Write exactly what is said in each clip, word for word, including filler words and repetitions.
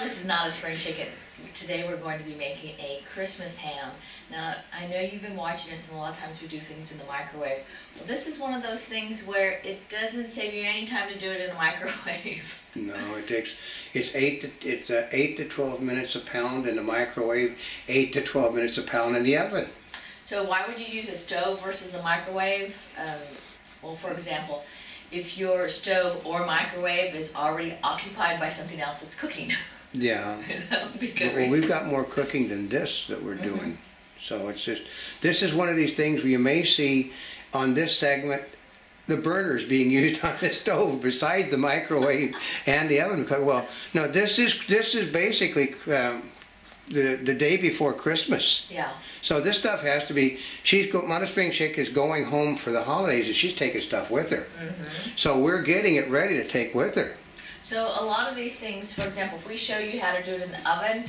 Hello, this is Not a Spring Chicken. Today we're going to be making a Christmas ham. Now, I know you've been watching us and a lot of times we do things in the microwave. Well, this is one of those things where it doesn't save you any time to do it in the microwave. No, it takes, it's eight to, it's uh, eight to twelve minutes a pound in the microwave, eight to twelve minutes a pound in the oven. So why would you use a stove versus a microwave? Um, well, for example, if your stove or microwave is already occupied by something else that's cooking. Yeah. That would be good. Well, we've got more cooking than this that we're mm-hmm. doing. So it's just, this is one of these things where you may see on this segment the burners being used on the stove besides the microwave and the oven. Well, no, this is, this is basically um, the, the day before Christmas. Yeah. So this stuff has to be, she's, Notaspringchick is going home for the holidays and she's taking stuff with her. Mm-hmm. So we're getting it ready to take with her. So a lot of these things, for example, if we show you how to do it in the oven,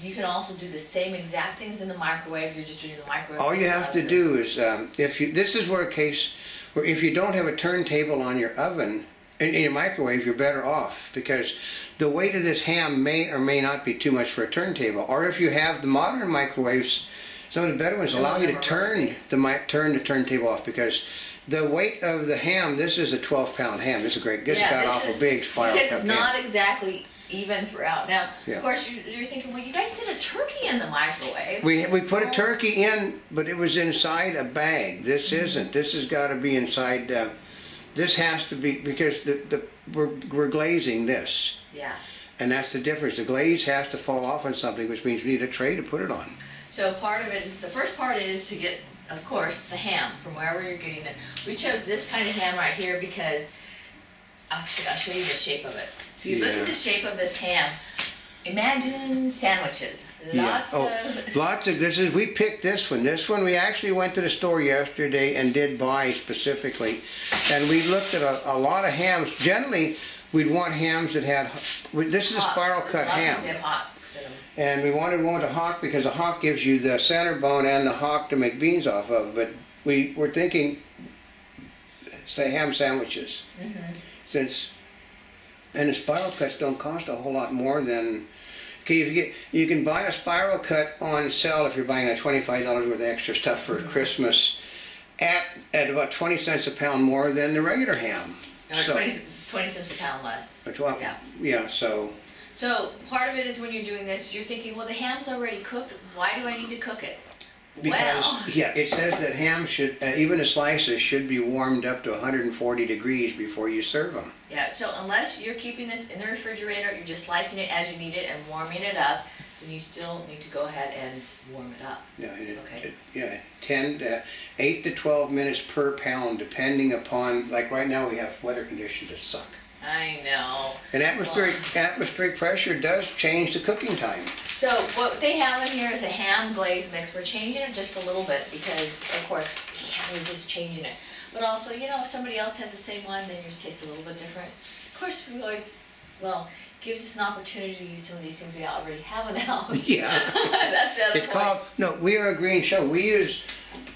you can also do the same exact things in the microwave. You're just doing the microwave. All you have to do is, um, if you, this is where a case where if you don't have a turntable on your oven, in, in your microwave, you're better off because the weight of this ham may or may not be too much for a turntable. Or if you have the modern microwaves, some of the better ones allow you to turn the mic, turn the turntable off because the weight of the ham, this is a twelve pound ham. This is great. This yeah, got this off is, a big spiral cup ham. It's not exactly even throughout. Now, yeah. Of course, you're, you're thinking, well, you guys did a turkey in the microwave. We, we put a turkey in, but it was inside a bag. This mm-hmm. isn't. This has got to be inside. Uh, this has to be, because the, the we're, we're glazing this. Yeah. And that's the difference. The glaze has to fall off on something, which means we need a tray to put it on. So part of it, is, the first part is to get, of course, the ham from wherever you're getting it. We chose this kind of ham right here because, actually, I'll show you the shape of it. If you yeah. look at the shape of this ham, imagine sandwiches. Lots yeah. oh, of... Lots of, this is, we picked this one. This one, we actually went to the store yesterday and did buy specifically. And we looked at a, a lot of hams. Generally, we'd want hams that had, this is a spiral cut ham. And we wanted one with a hock because a hock gives you the center bone and the hock to make beans off of. But we were thinking, say, ham sandwiches. Mm-hmm. Since, and the spiral cuts don't cost a whole lot more than, okay, if you get, you can buy a spiral cut on sale if you're buying a twenty-five dollars worth of extra stuff for mm-hmm. Christmas at, at about twenty cents a pound more than the regular ham. Or so, twenty, twenty cents a pound less. twelve, yeah. Yeah, so. So part of it is when you're doing this, you're thinking, well, the ham's already cooked. Why do I need to cook it? Because, well, yeah, it says that ham should, uh, even the slices should be warmed up to one hundred forty degrees before you serve them. Yeah, so unless you're keeping this in the refrigerator, you're just slicing it as you need it and warming it up, then you still need to go ahead and warm it up. Yeah, it, okay. It, yeah, ten to eight to twelve minutes per pound, depending upon, like right now we have weather conditions that suck. I know. And atmospheric, well, atmospheric pressure does change the cooking time. So what they have in here is a ham glaze mix. We're changing it just a little bit because, of course, you can't resist changing it. But also, you know, if somebody else has the same one, then yours tastes a little bit different. Of course, we always, well, it gives us an opportunity to use some of these things we already have in the house. Yeah. That's the other It's point. called, no, we are a green show. We use,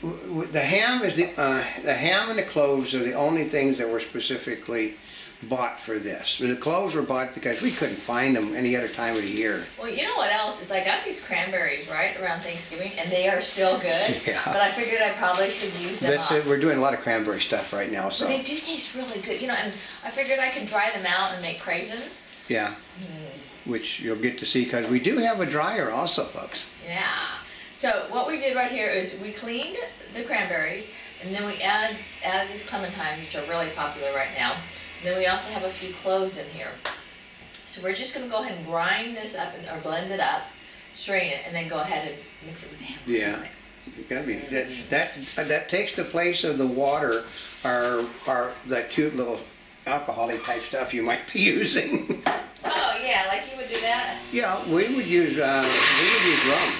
the ham is the, uh, the ham and the cloves are the only things that were specifically bought for this. The cloves were bought because we couldn't find them any other time of the year. Well, you know what else is I got these cranberries right around Thanksgiving, and they are still good. Yeah. But I figured I probably should use them. That's it. We're doing a lot of cranberry stuff right now, so. But they do taste really good, you know. And I figured I could dry them out and make craisins. Yeah. Mm. Which you'll get to see because we do have a dryer also, folks. Yeah. So what we did right here is we cleaned the cranberries, and then we added added these clementines, which are really popular right now. Then we also have a few cloves in here. So we're just going to go ahead and grind this up, and, or blend it up, strain it, and then go ahead and mix it with the ham. Yeah, you gotta be, that, that, that takes the place of the water or, or that cute little alcoholic type stuff you might be using. Oh yeah, like you would do that? Yeah, we would use, uh, we would use rum.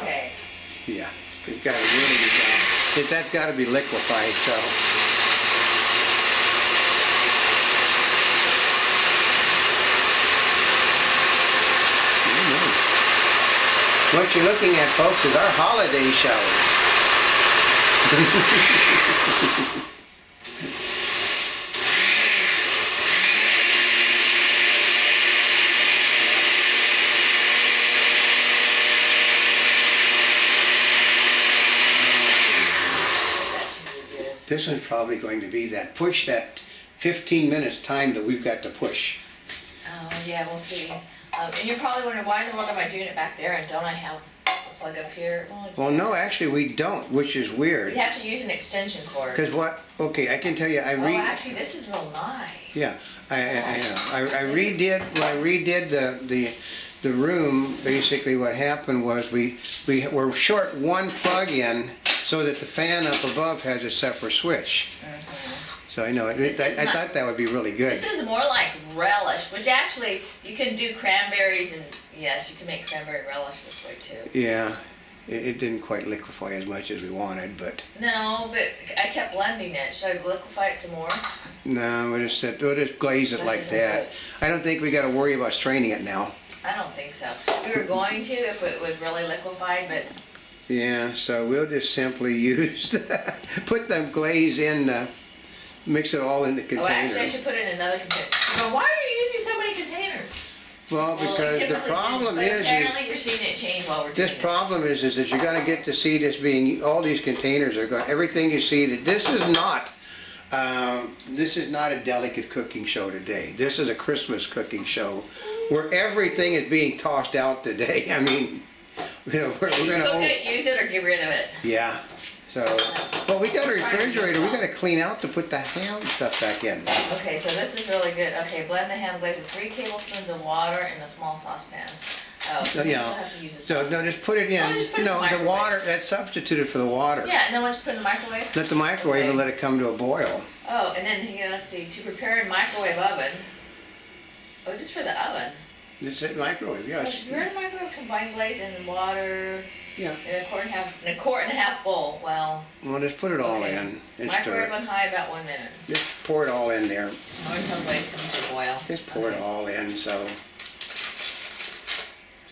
Okay. Yeah, it's got a really good job. It, that's got to be liquefied, so. Mm-hmm. What you're looking at, folks, is our holiday show. this is probably going to be that push, that fifteen minutes time that we've got to push. Oh, yeah, we'll see. Um, and you're probably wondering, why in the world am I doing it back there and don't I have a plug up here? Well, well no, actually we don't, which is weird. You have to use an extension cord. Because what, okay, I can tell you, I read... Oh, actually, this is real nice. Yeah, I, oh. I, I know. I, I redid, when I redid the, the, the room, basically what happened was we, we were short one plug in so that the fan up above has a separate switch. Mm-hmm. So I know, it, it, I, not, I thought that would be really good. This is more like relish, which actually, you can do cranberries and, yes, you can make cranberry relish this way too. Yeah, it, it didn't quite liquefy as much as we wanted, but... No, but I kept blending it. Should I liquefy it some more? No, we'll just, set, we'll just glaze it this like that. Good. I don't think we got to worry about straining it now. I don't think so. We were going to if it was really liquefied, but... Yeah, so we'll just simply use, the, put them glaze in... Uh, Mix it all in the container. Oh, actually, I should put it in another container. But why are you using so many containers? Well, because well, the problem is, is apparently you're seeing it change while we're doing this. Problem is, is that you're going to get to see this being all these containers are going. Everything you see that this is not, um, this is not a delicate cooking show today. This is a Christmas cooking show where everything is being tossed out today. I mean, you know, we're, we're going to cook it, use it, or get rid of it. Yeah. So, well, we got a refrigerator. We got to clean out to put the ham stuff back in. Okay, so this is really good. Okay, blend the ham glaze with three tablespoons of water in a small saucepan. Oh, so you still have to use a saucepan. So no, just put it in. No, just put it no in the, the water that's substituted for the water. Yeah, no, just put it in the microwave. Let the microwave okay. and let it come to a boil. Oh, and then you know, let's see. To prepare a microwave oven. Oh, just for the oven. It's a microwave, yes. You're in microwave, combined glaze and water. Yeah. In a quart and a half, in a quart and a half bowl. Well. Well, just put it all okay. in. And microwave stir. On high about one minute. Just pour it all in there. Or until the glaze comes to boil. Just pour okay. it all in. So.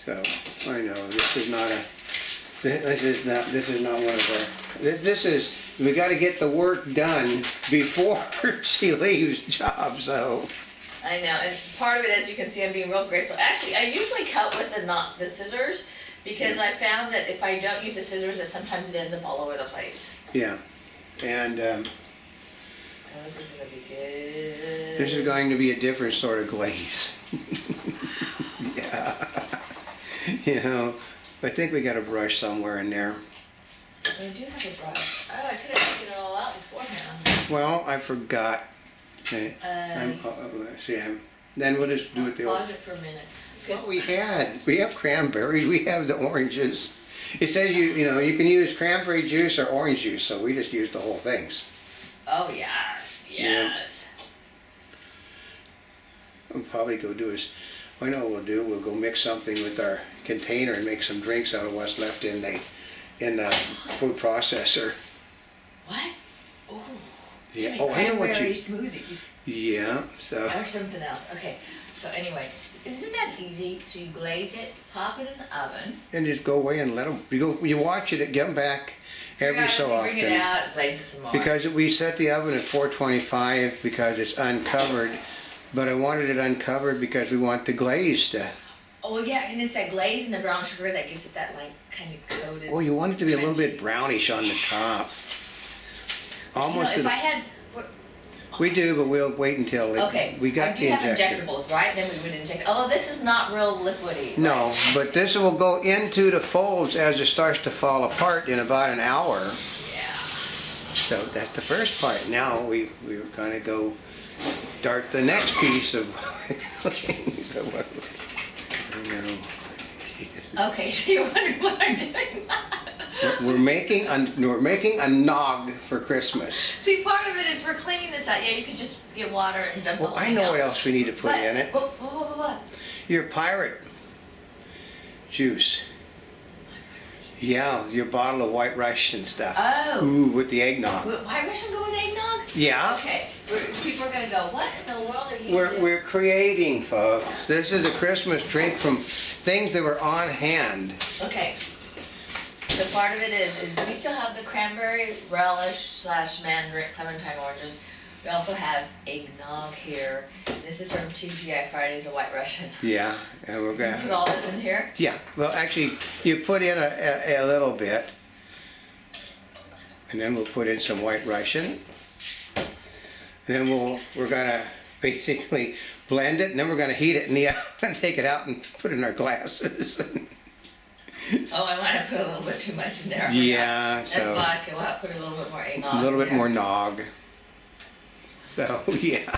So I know this is not a. This is not. This is not one of our. This, this is. We got to get the work done before she leaves job. So. I know, and part of it, as you can see, I'm being real graceful. Actually, I usually cut with the not the scissors because yeah. I found that if I don't use the scissors, that sometimes it ends up all over the place. Yeah, and um, oh, this is going to be good. This is going to be a different sort of glaze. Yeah, you know, I think we got a brush somewhere in there. We do have a brush. Oh, I could have taken it all out beforehand. Well, I forgot. Okay. Um, I'm, uh, see, I'm, then we'll just do I'll it the pause old. Pause it for a minute. Well, we had, we have cranberries, we have the oranges. It says you, you know, you can use cranberry juice or orange juice, so we just use the whole things. Oh yes, yes. Yeah. We'll probably go do is, I know what we'll do. We'll go mix something with our container and make some drinks out of what's left in the, in the food processor. What? Ooh. Yeah. Oh, I know what you. Smoothies. Yeah. So. Or something else. Okay. So anyway, isn't that easy? So you glaze it, pop it in the oven, and just go away and let them. You go. You watch it. Come back every so often. Bring it out, glaze it some more. Because we set the oven at four twenty-five because it's uncovered, but I wanted it uncovered because we want the glaze to. Oh yeah, and it's that glaze and the brown sugar that gives it that like kind of coated. Oh, you want it to be a little bit brownish on the top. Almost. You know, if I had, okay. We do, but we'll wait until it, okay. we got the injector. Okay. You have injectables, right? Then we would inject. Oh, this is not real liquidy. No, right? But this will go into the folds as it starts to fall apart in about an hour. Yeah. So that's the first part. Now we we're gonna go start the next piece of. So what? I know. Okay, so you're wondering what I'm doing. We're making a, we're making a nog for Christmas. See, part of it is we're cleaning this out. Yeah, you could just get water and dump well, the whole thing out. I know what else we need to put what? in it. What, what, what, what? Your pirate juice. Yeah, your bottle of White Russian stuff. Oh. Ooh, with the eggnog. White Russian go with eggnog? Yeah. Okay. We're, people are going to go, what in the world are you we're, doing? We're creating, folks. This is a Christmas drink from things that were on hand. Okay. So part of it is, is we still have the cranberry relish slash mandarin clementine oranges. We also have eggnog here. This is from T G I Fridays, a White Russian. Yeah, and we're gonna put all this in here. Yeah, well, actually, you put in a, a, a little bit, and then we'll put in some white Russian. And then we'll, we're gonna basically blend it, and then we're gonna heat it in the oven, take it out and put it in our glasses. Oh, I might have put a little bit too much in there. I yeah, forgot. So. That's vodka, we'll have to put a little bit more eggnog. A little bit more nog. So, yeah.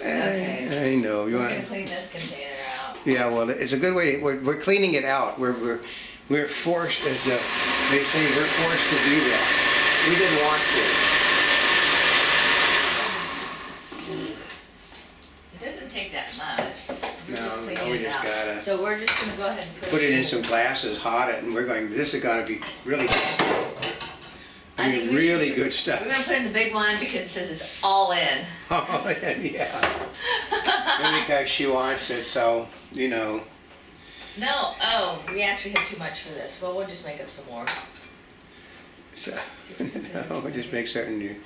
Okay. I, I know. You we're want to clean this container out. Yeah, well, it's a good way to, we're, we're cleaning it out. We're, we're, we're forced, as the, they say, we're forced to do that. We didn't want to. It doesn't take that much. We're no, just no, we it just out. gotta. So we're just gonna go ahead and put, put it in some glasses, hot it, and we're going. This is gonna be really good. I mean, really should, good stuff. We're gonna put in the big one because it says it's all in. All in, yeah. And because she wants it, so you know. No, oh, we actually have too much for this. Well, we'll just make up some more. So no, we'll just make certain you.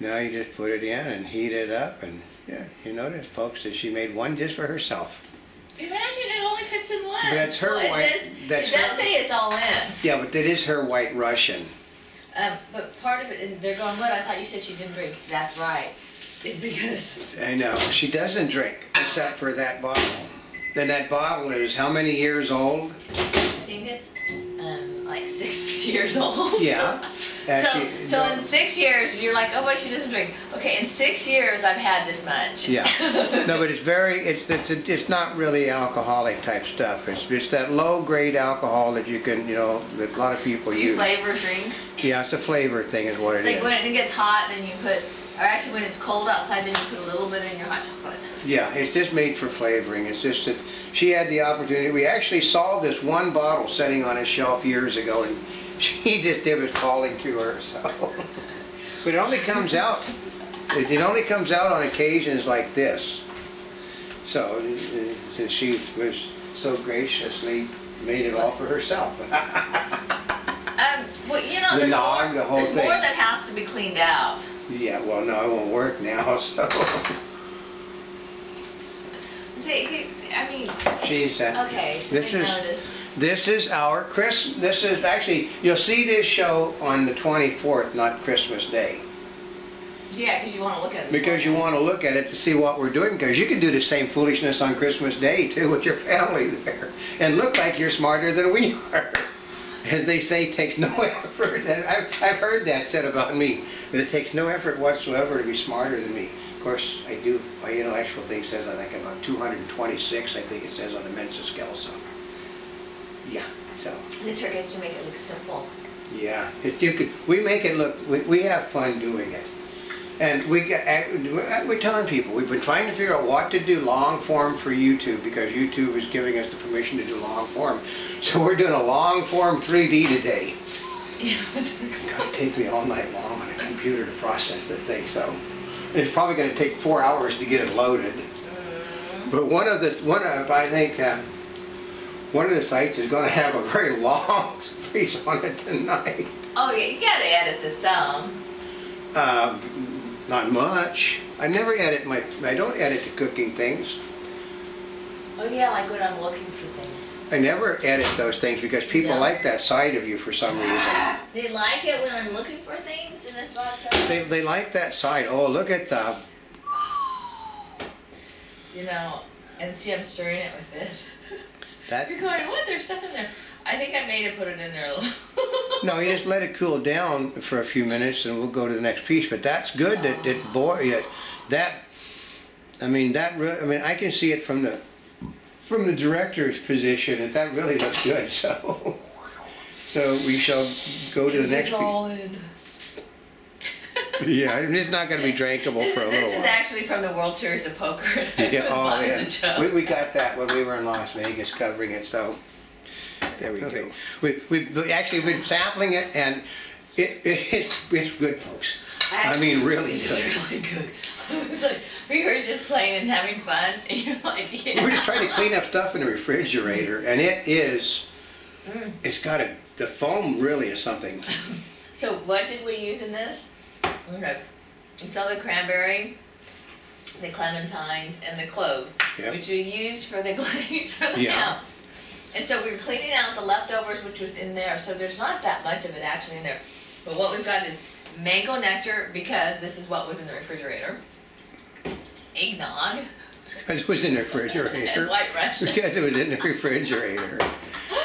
Now you just put it in and heat it up, and yeah, you notice, folks, that she made one just for herself. Imagine it only fits in one. That's her well, white. It does, that's it does her, say it's all in. Yeah, but that is her white Russian. Um, but part of it, and they're going, what? I thought you said she didn't drink. That's right. It's because I know she doesn't drink, except for that bottle. Then that bottle is how many years old? I think it's um, like six years old. Yeah. Actually, so, so no. In six years, you're like, oh, but she doesn't drink. Okay, in six years, I've had this much. Yeah. No, but it's very, it's it's it's not really alcoholic type stuff. It's just that low grade alcohol that you can, you know, that a lot of people you use. Flavor drinks. Yeah, it's a flavor thing is what it's it like is. It's like when it gets hot, then you put, or actually when it's cold outside, then you put a little bit in your hot chocolate. Yeah, it's just made for flavoring. It's just that she had the opportunity. We actually saw this one bottle sitting on a shelf years ago, and she just did was calling to her, so. But it only comes out, it, it only comes out on occasions like this. So, since she was so graciously made it all for herself. um, well, you know, the there's, nog, more, the whole there's thing. more that has to be cleaned out. Yeah, well, no, it won't work now, so. They, they, I mean, she's uh, okay. So this is noticed. this is our Christmas. This is actually you'll see this show on the twenty-fourth, not Christmas Day. Yeah, because you want to look at it. Because you want to look at it to see what we're doing. Because you can do the same foolishness on Christmas Day too with your family there, and look like you're smarter than we are. As they say, it takes no effort. And I've, I've heard that said about me, that it takes no effort whatsoever to be smarter than me. Of course, I do. My intellectual thing says I think about two hundred twenty-six. I think it says on the Mensa scale. So, yeah. So the trick is to make it look simple. Yeah, if you could. We make it look. We, we have fun doing it, and we we're telling people we've been trying to figure out what to do long form for YouTube because YouTube is giving us the permission to do long form. So we're doing a long form three D today. It's gonna take me all night long on a computer to process the thing. So. It's probably going to take four hours to get it loaded. Mm. But one of the one of I think uh, one of the sites is going to have a very long piece on it tonight. Oh yeah, you got to edit the sound. Uh, not much. I never edit my. I don't edit the cooking things. Oh yeah, like when I'm looking for things. I never edit those things because people no. like that side of you for some reason. They like it when I'm looking for things and it's not so. They, they like that side. Oh, look at the... You know, and see I'm stirring it with this. That... You're going, what? There's stuff in there. I think I made it put it in there a little. No, you just let it cool down for a few minutes and we'll go to the next piece. But that's good oh. that it boy, that, that... I mean, that... Re I mean, I can see it from the... from the director's position, and that really looks good. So, so we shall go to the next. It's all in. Yeah, it's not going to be drinkable this, for a little while. This is actually from the World Series of Poker. Yeah, all in. We, we got that when we were in Las Vegas covering it. So, there we okay. go. We we we've actually been sampling it, and it, it it's it's good, folks. I, I mean, really good. Really good. It's like we were just playing and having fun, and you're like, yeah. We're just trying to clean up stuff in the refrigerator, and it is, mm. it's got a, the foam really is something. So what did we use in this? Okay. We saw the cranberry, the clementines, and the cloves, yep. which we used for the glaze for the yep. house. And so we were cleaning out the leftovers, which was in there. So there's not that much of it actually in there. But what we've got is mango nectar, because this is what was in the refrigerator. Eggnog. Because it was in the refrigerator. And White Russian. Because it was in the refrigerator.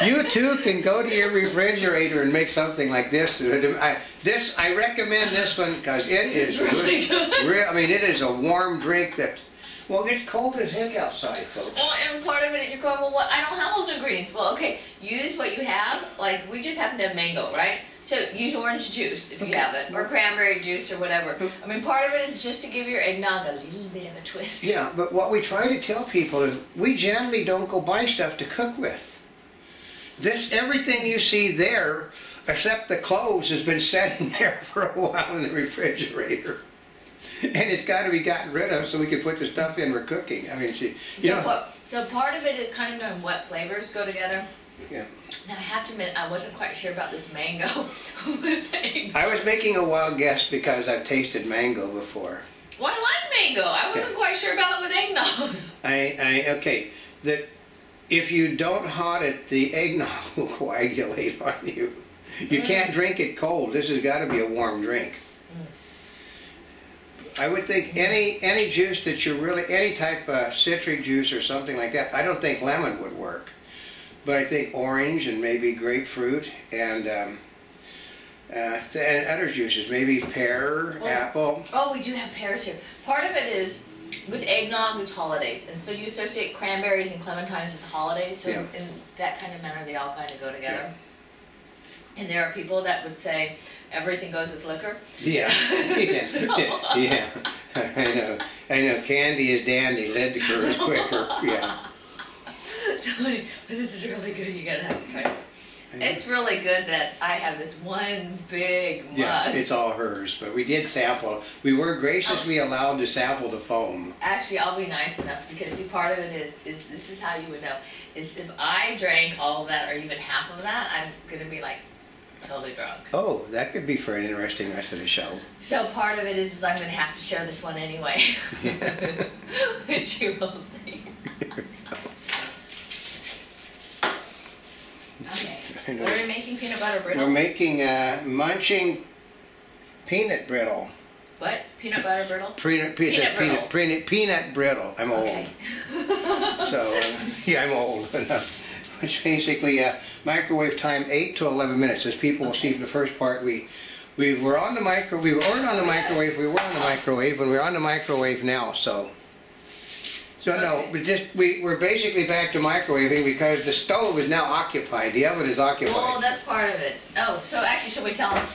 You too can go to your refrigerator and make something like this. I, this I recommend this one because it is, is really good. Real, I mean, it is a warm drink that. Well, it's cold as heck outside, folks. Well, and part of it, you're going, well, what? I don't have those ingredients. Well, okay, use what you have. Like, we just happen to have mango, right? So use orange juice if you okay. have it, or cranberry juice, or whatever. I mean, part of it is just to give your eggnog a little bit of a twist. Yeah, but what we try to tell people is we generally don't go buy stuff to cook with. This, everything you see there, except the cloves, has been sitting there for a while in the refrigerator. And it's got to be gotten rid of so we can put the stuff in we're cooking. I mean, she, you so, know. What, so part of it is kind of knowing what flavors go together. Yeah. Now, I have to admit, I wasn't quite sure about this mango. I was making a wild guess because I've tasted mango before. Well, I like mango. I wasn't yeah. quite sure about it with eggnog. I, I, okay. The, if you don't hot it, the eggnog will coagulate on you. You mm. can't drink it cold. This has got to be a warm drink. I would think any any juice that you really, any type of citric juice or something like that, I don't think lemon would work. But I think orange and maybe grapefruit and um, uh, and other juices, maybe pear, oh, apple. Oh, we do have pears here. Part of it is, with eggnog, it's holidays. And so you associate cranberries and clementines with holidays. So yeah. in that kind of manner, they all kind of go together. Yeah. And there are people that would say everything goes with liquor. Yeah, yeah, yeah. yeah. I know. I know. Candy is dandy. Liquor is quicker. Yeah. So, but this is really good. You gotta have to try it. It's really good that I have this one big mug. Yeah, it's all hers. But we did sample. We were graciously allowed to sample the foam. Actually, I'll be nice enough because see, part of it is is this is how you would know is if I drank all of that or even half of that, I'm gonna be like. Totally drunk. Oh, that could be for an interesting rest of the show. So part of it is, is I'm going to have to share this one anyway. Which you will see. Okay. What are we making? Peanut butter brittle? We're making uh, munching peanut brittle. What? Peanut butter brittle? Peanut, pizza, peanut, brittle. peanut, peanut, peanut brittle. I'm okay. old. So, yeah, I'm old enough. Which basically uh, microwave time eight to eleven minutes. As people will see from the first part, we we were on the micro, we weren't on the microwave, we were on the microwave, and we're on the microwave now. So, so okay. no, but just we we're basically back to microwaving because the stove is now occupied. The oven is occupied. Oh, that's part of it. Oh, so actually, should we tell them?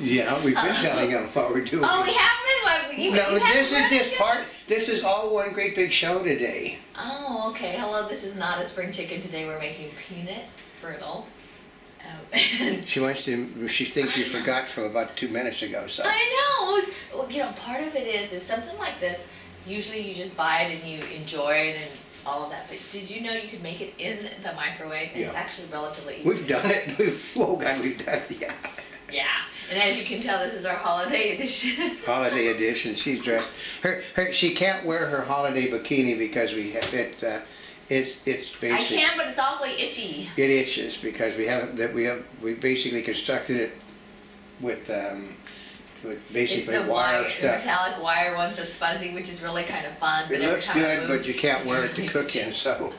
Yeah, we've been telling them what we're doing. Oh, we have been. What, you, no, you this is this part. This is all one great big show today. Oh, okay. Hello, this is not a spring chicken. Today we're making peanut brittle. Oh. She wants to, she thinks you forgot from about two minutes ago. So I know. Well, you know, part of it is, is something like this, usually you just buy it and you enjoy it and all of that. But did you know you could make it in the microwave? And yeah. It's actually relatively easy. We've done it. We've, oh, God, we've done it. Yeah. Yeah, and as you can tell, this is our holiday edition. Holiday edition. She's dressed. Her, her, she can't wear her holiday bikini because we have it. Uh, it's, it's basic. I can, but it's awfully itchy. It itches because we haven't. That we have. We basically constructed it with, um, with basically it's the wire, wire stuff. Metallic wire ones that's fuzzy, which is really kind of fun. But it looks good, move, but you can't wear it to cook in. So.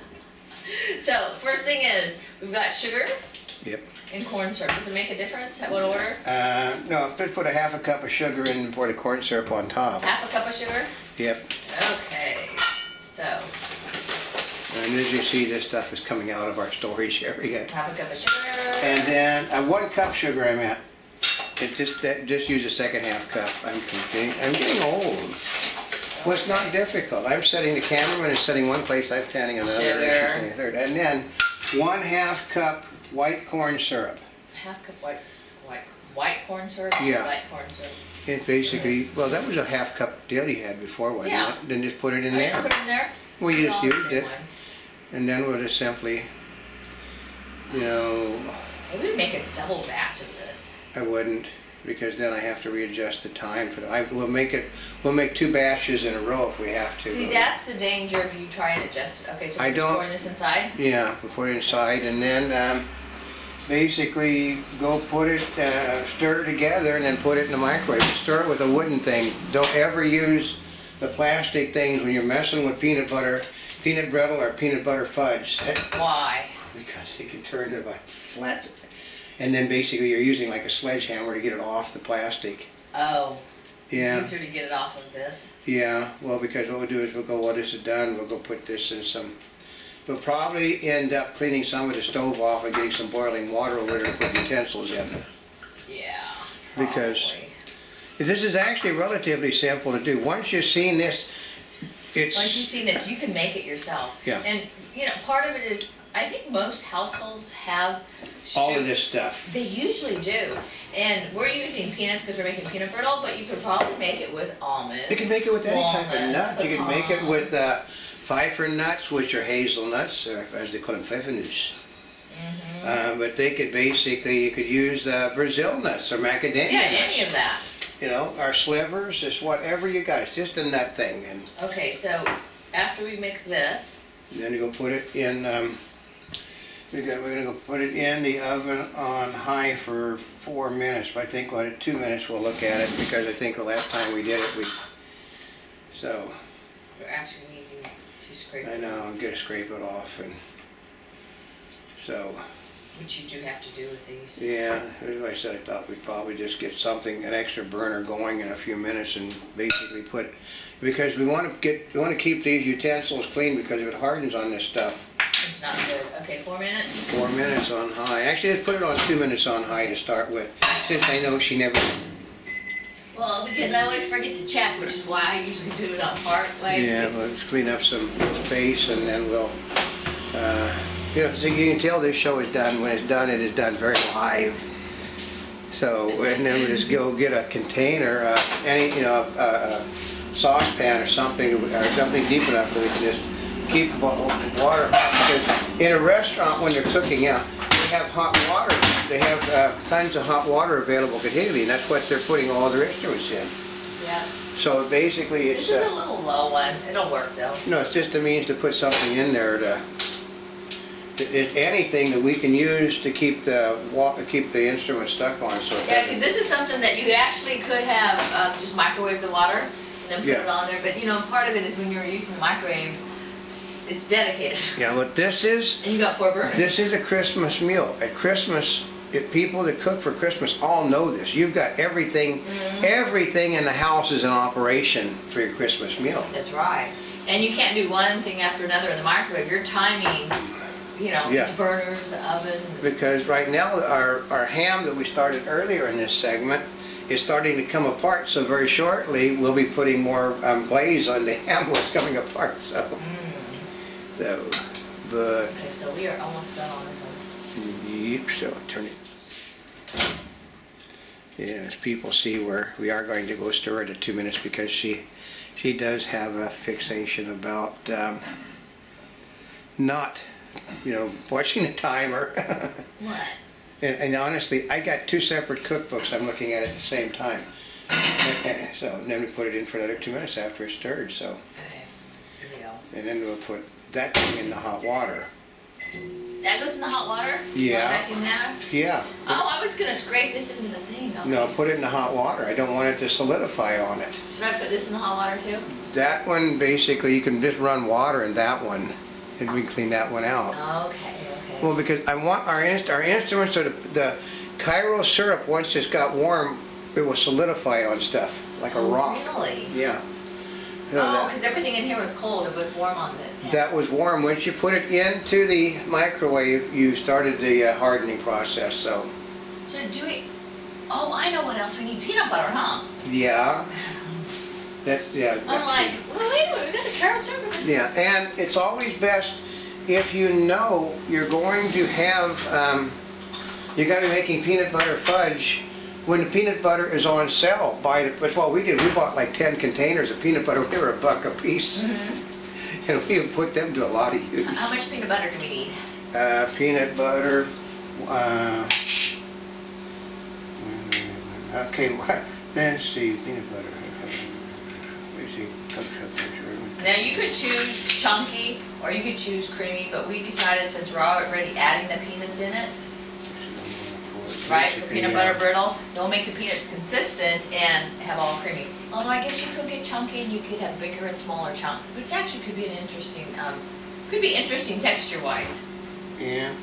So first thing is we've got sugar. Yep. And corn syrup. Does it make a difference at what order? Uh, no, I put a half a cup of sugar in and pour the corn syrup on top. Half a cup of sugar? Yep. Okay, so. And as you see, this stuff is coming out of our storage area. Half a cup of sugar. And then uh, one cup sugar I meant. It just that, just use a second half cup. I'm getting, I'm getting old. Well, it's not difficult. I'm setting the cameraman is setting one place, I'm standing another. Sugar. And, third. And then one half cup white corn syrup. Half cup white, white, white corn syrup? Yeah. White corn syrup. It basically, well, that was a half cup deal you had before, wasn't yeah. it? Then just put it in oh, there. Yeah, put it in there. We well, just used it. One. And then we'll just simply, you know. Maybe make a double batch of this. I wouldn't. because then I have to readjust the time. For the, I, we'll make it. We'll make two batches in a row if we have to. See, that's the danger if you try and adjust it. Okay, so we're pouring this inside. Yeah, we'll put it inside, and then um, basically go put it, uh, stir it together, and then put it in the microwave. Stir it with a wooden thing. Don't ever use the plastic things when you're messing with peanut butter, peanut brittle, or peanut butter fudge. Why? Because they can turn to like flat. And then basically you're using like a sledgehammer to get it off the plastic. Oh. Yeah. It's easier to get it off of this. Yeah. Well, because what we'll do is we'll go, well, this is done, we'll go put this in some... We'll probably end up cleaning some of the stove off and getting some boiling water over there to put utensils in. Yeah. Probably. Because this is actually relatively simple to do. Once you've seen this, it's... Once you've seen this, you can make it yourself. Yeah. And, you know, part of it is... I think most households have all of this stuff. They usually do. And we're using peanuts because we're making peanut brittle, but you could probably make it with almonds. You can make it with any walnuts, type of nut. You can make it with uh, pfeiffer nuts, which are hazelnuts, or as they call them, pfeffernuts. Mm-hmm. uh, but they could basically, you could use uh, Brazil nuts or macadamia yeah, nuts. Yeah, any of that. You know, or slivers, just whatever you got. It's just a nut thing. And okay, so after we mix this. Then you go put it in... Um, We're going to go put it in the oven on high for four minutes, but I think what, at two minutes we'll look at it, because I think the last time we did it, we, so. You're actually needing to scrape it off. I know, I'm going to scrape it off, and so. Which you do have to do with these. Yeah, like I said, I thought we'd probably just get something, an extra burner going in a few minutes and basically put it, because we want to get, we want to keep these utensils clean because if it hardens on this stuff. It's not good. Okay, four minutes? Four minutes on high. Actually, let's put it on two minutes on high to start with, since I know she never... Well, because I always forget to check, which is why I usually do it on part way. Yeah, well, let's clean up some space and then we'll... Uh, you know, so you can tell this show is done. When it's done, it is done very live. So, and then we just go get a container, uh, any, you know, a, a, a saucepan or something, or something deep enough that we can just keep water hot, because in a restaurant when they're cooking out, they have hot water. They have uh, tons of hot water available continually, and that's what they're putting all their instruments in. Yeah. So basically, it's this is uh, a little low one. It'll work though. No, it's just a means to put something in there to. It's anything that we can use to keep the keep the instrument stuck on. So yeah, because this is something that you actually could have uh, just microwave the water and then put yeah. it on there. But you know, part of it is when you're using the microwave. It's dedicated. Yeah, well, this is. And you got four burners. This is a Christmas meal. At Christmas, if people that cook for Christmas all know this. You've got everything, mm-hmm. everything in the house is in operation for your Christmas meal. That's right. And you can't do one thing after another in the microwave. You're timing, you know, yeah. the burners, the oven. Because right now, our, our ham that we started earlier in this segment is starting to come apart. So very shortly, we'll be putting more um, glaze on the ham that's coming apart. So. Mm. So, but... Okay, so we are almost done on this one. Yep, so turn it. Yeah, as people see, where we are going to go stir it at two minutes because she she does have a fixation about um, not, you know, watching the timer. What? And, and honestly, I got two separate cookbooks I'm looking at at the same time. So, and then we put it in for another two minutes after it's stirred, so... Okay, here we go. And then we'll put... that thing in the hot water. That goes in the hot water? Yeah. Back in there? Yeah. Oh, I was going to scrape this into the thing. Okay. No, put it in the hot water. I don't want it to solidify on it. Should I put this in the hot water too? That one, basically, you can just run water in that one and we can clean that one out. Okay, okay. Well, because I want our, inst our instruments, the, the Cairo syrup, once it's got warm, it will solidify on stuff like a oh, rock. Really? Yeah. You know, oh, because everything in here was cold. It was warm on this. Yeah. That was warm. Once you put it into the microwave, you started the uh, hardening process. So. So do we? Oh, I know what else we need. Peanut butter, huh? Yeah. That's yeah. That's I'm like, well, wait a minute. We got the carrot syrup. Yeah, and it's always best if you know you're going to have um, you're going to be making peanut butter fudge. When the peanut butter is on sale, buy it. That's what we did. We bought like ten containers of peanut butter. They were a buck a piece, mm-hmm. and we put them to a lot of use. How much peanut butter do we need? Uh, peanut butter. Uh, Okay, let's see, peanut butter. Now you could choose chunky or you could choose creamy, but we decided since we're already adding the peanuts in it, right, for peanut butter brittle, don't make the peanuts consistent and have all creamy. Although I guess you could get chunky and you could have bigger and smaller chunks, which actually could be an interesting, um, could be interesting texture-wise. Yeah,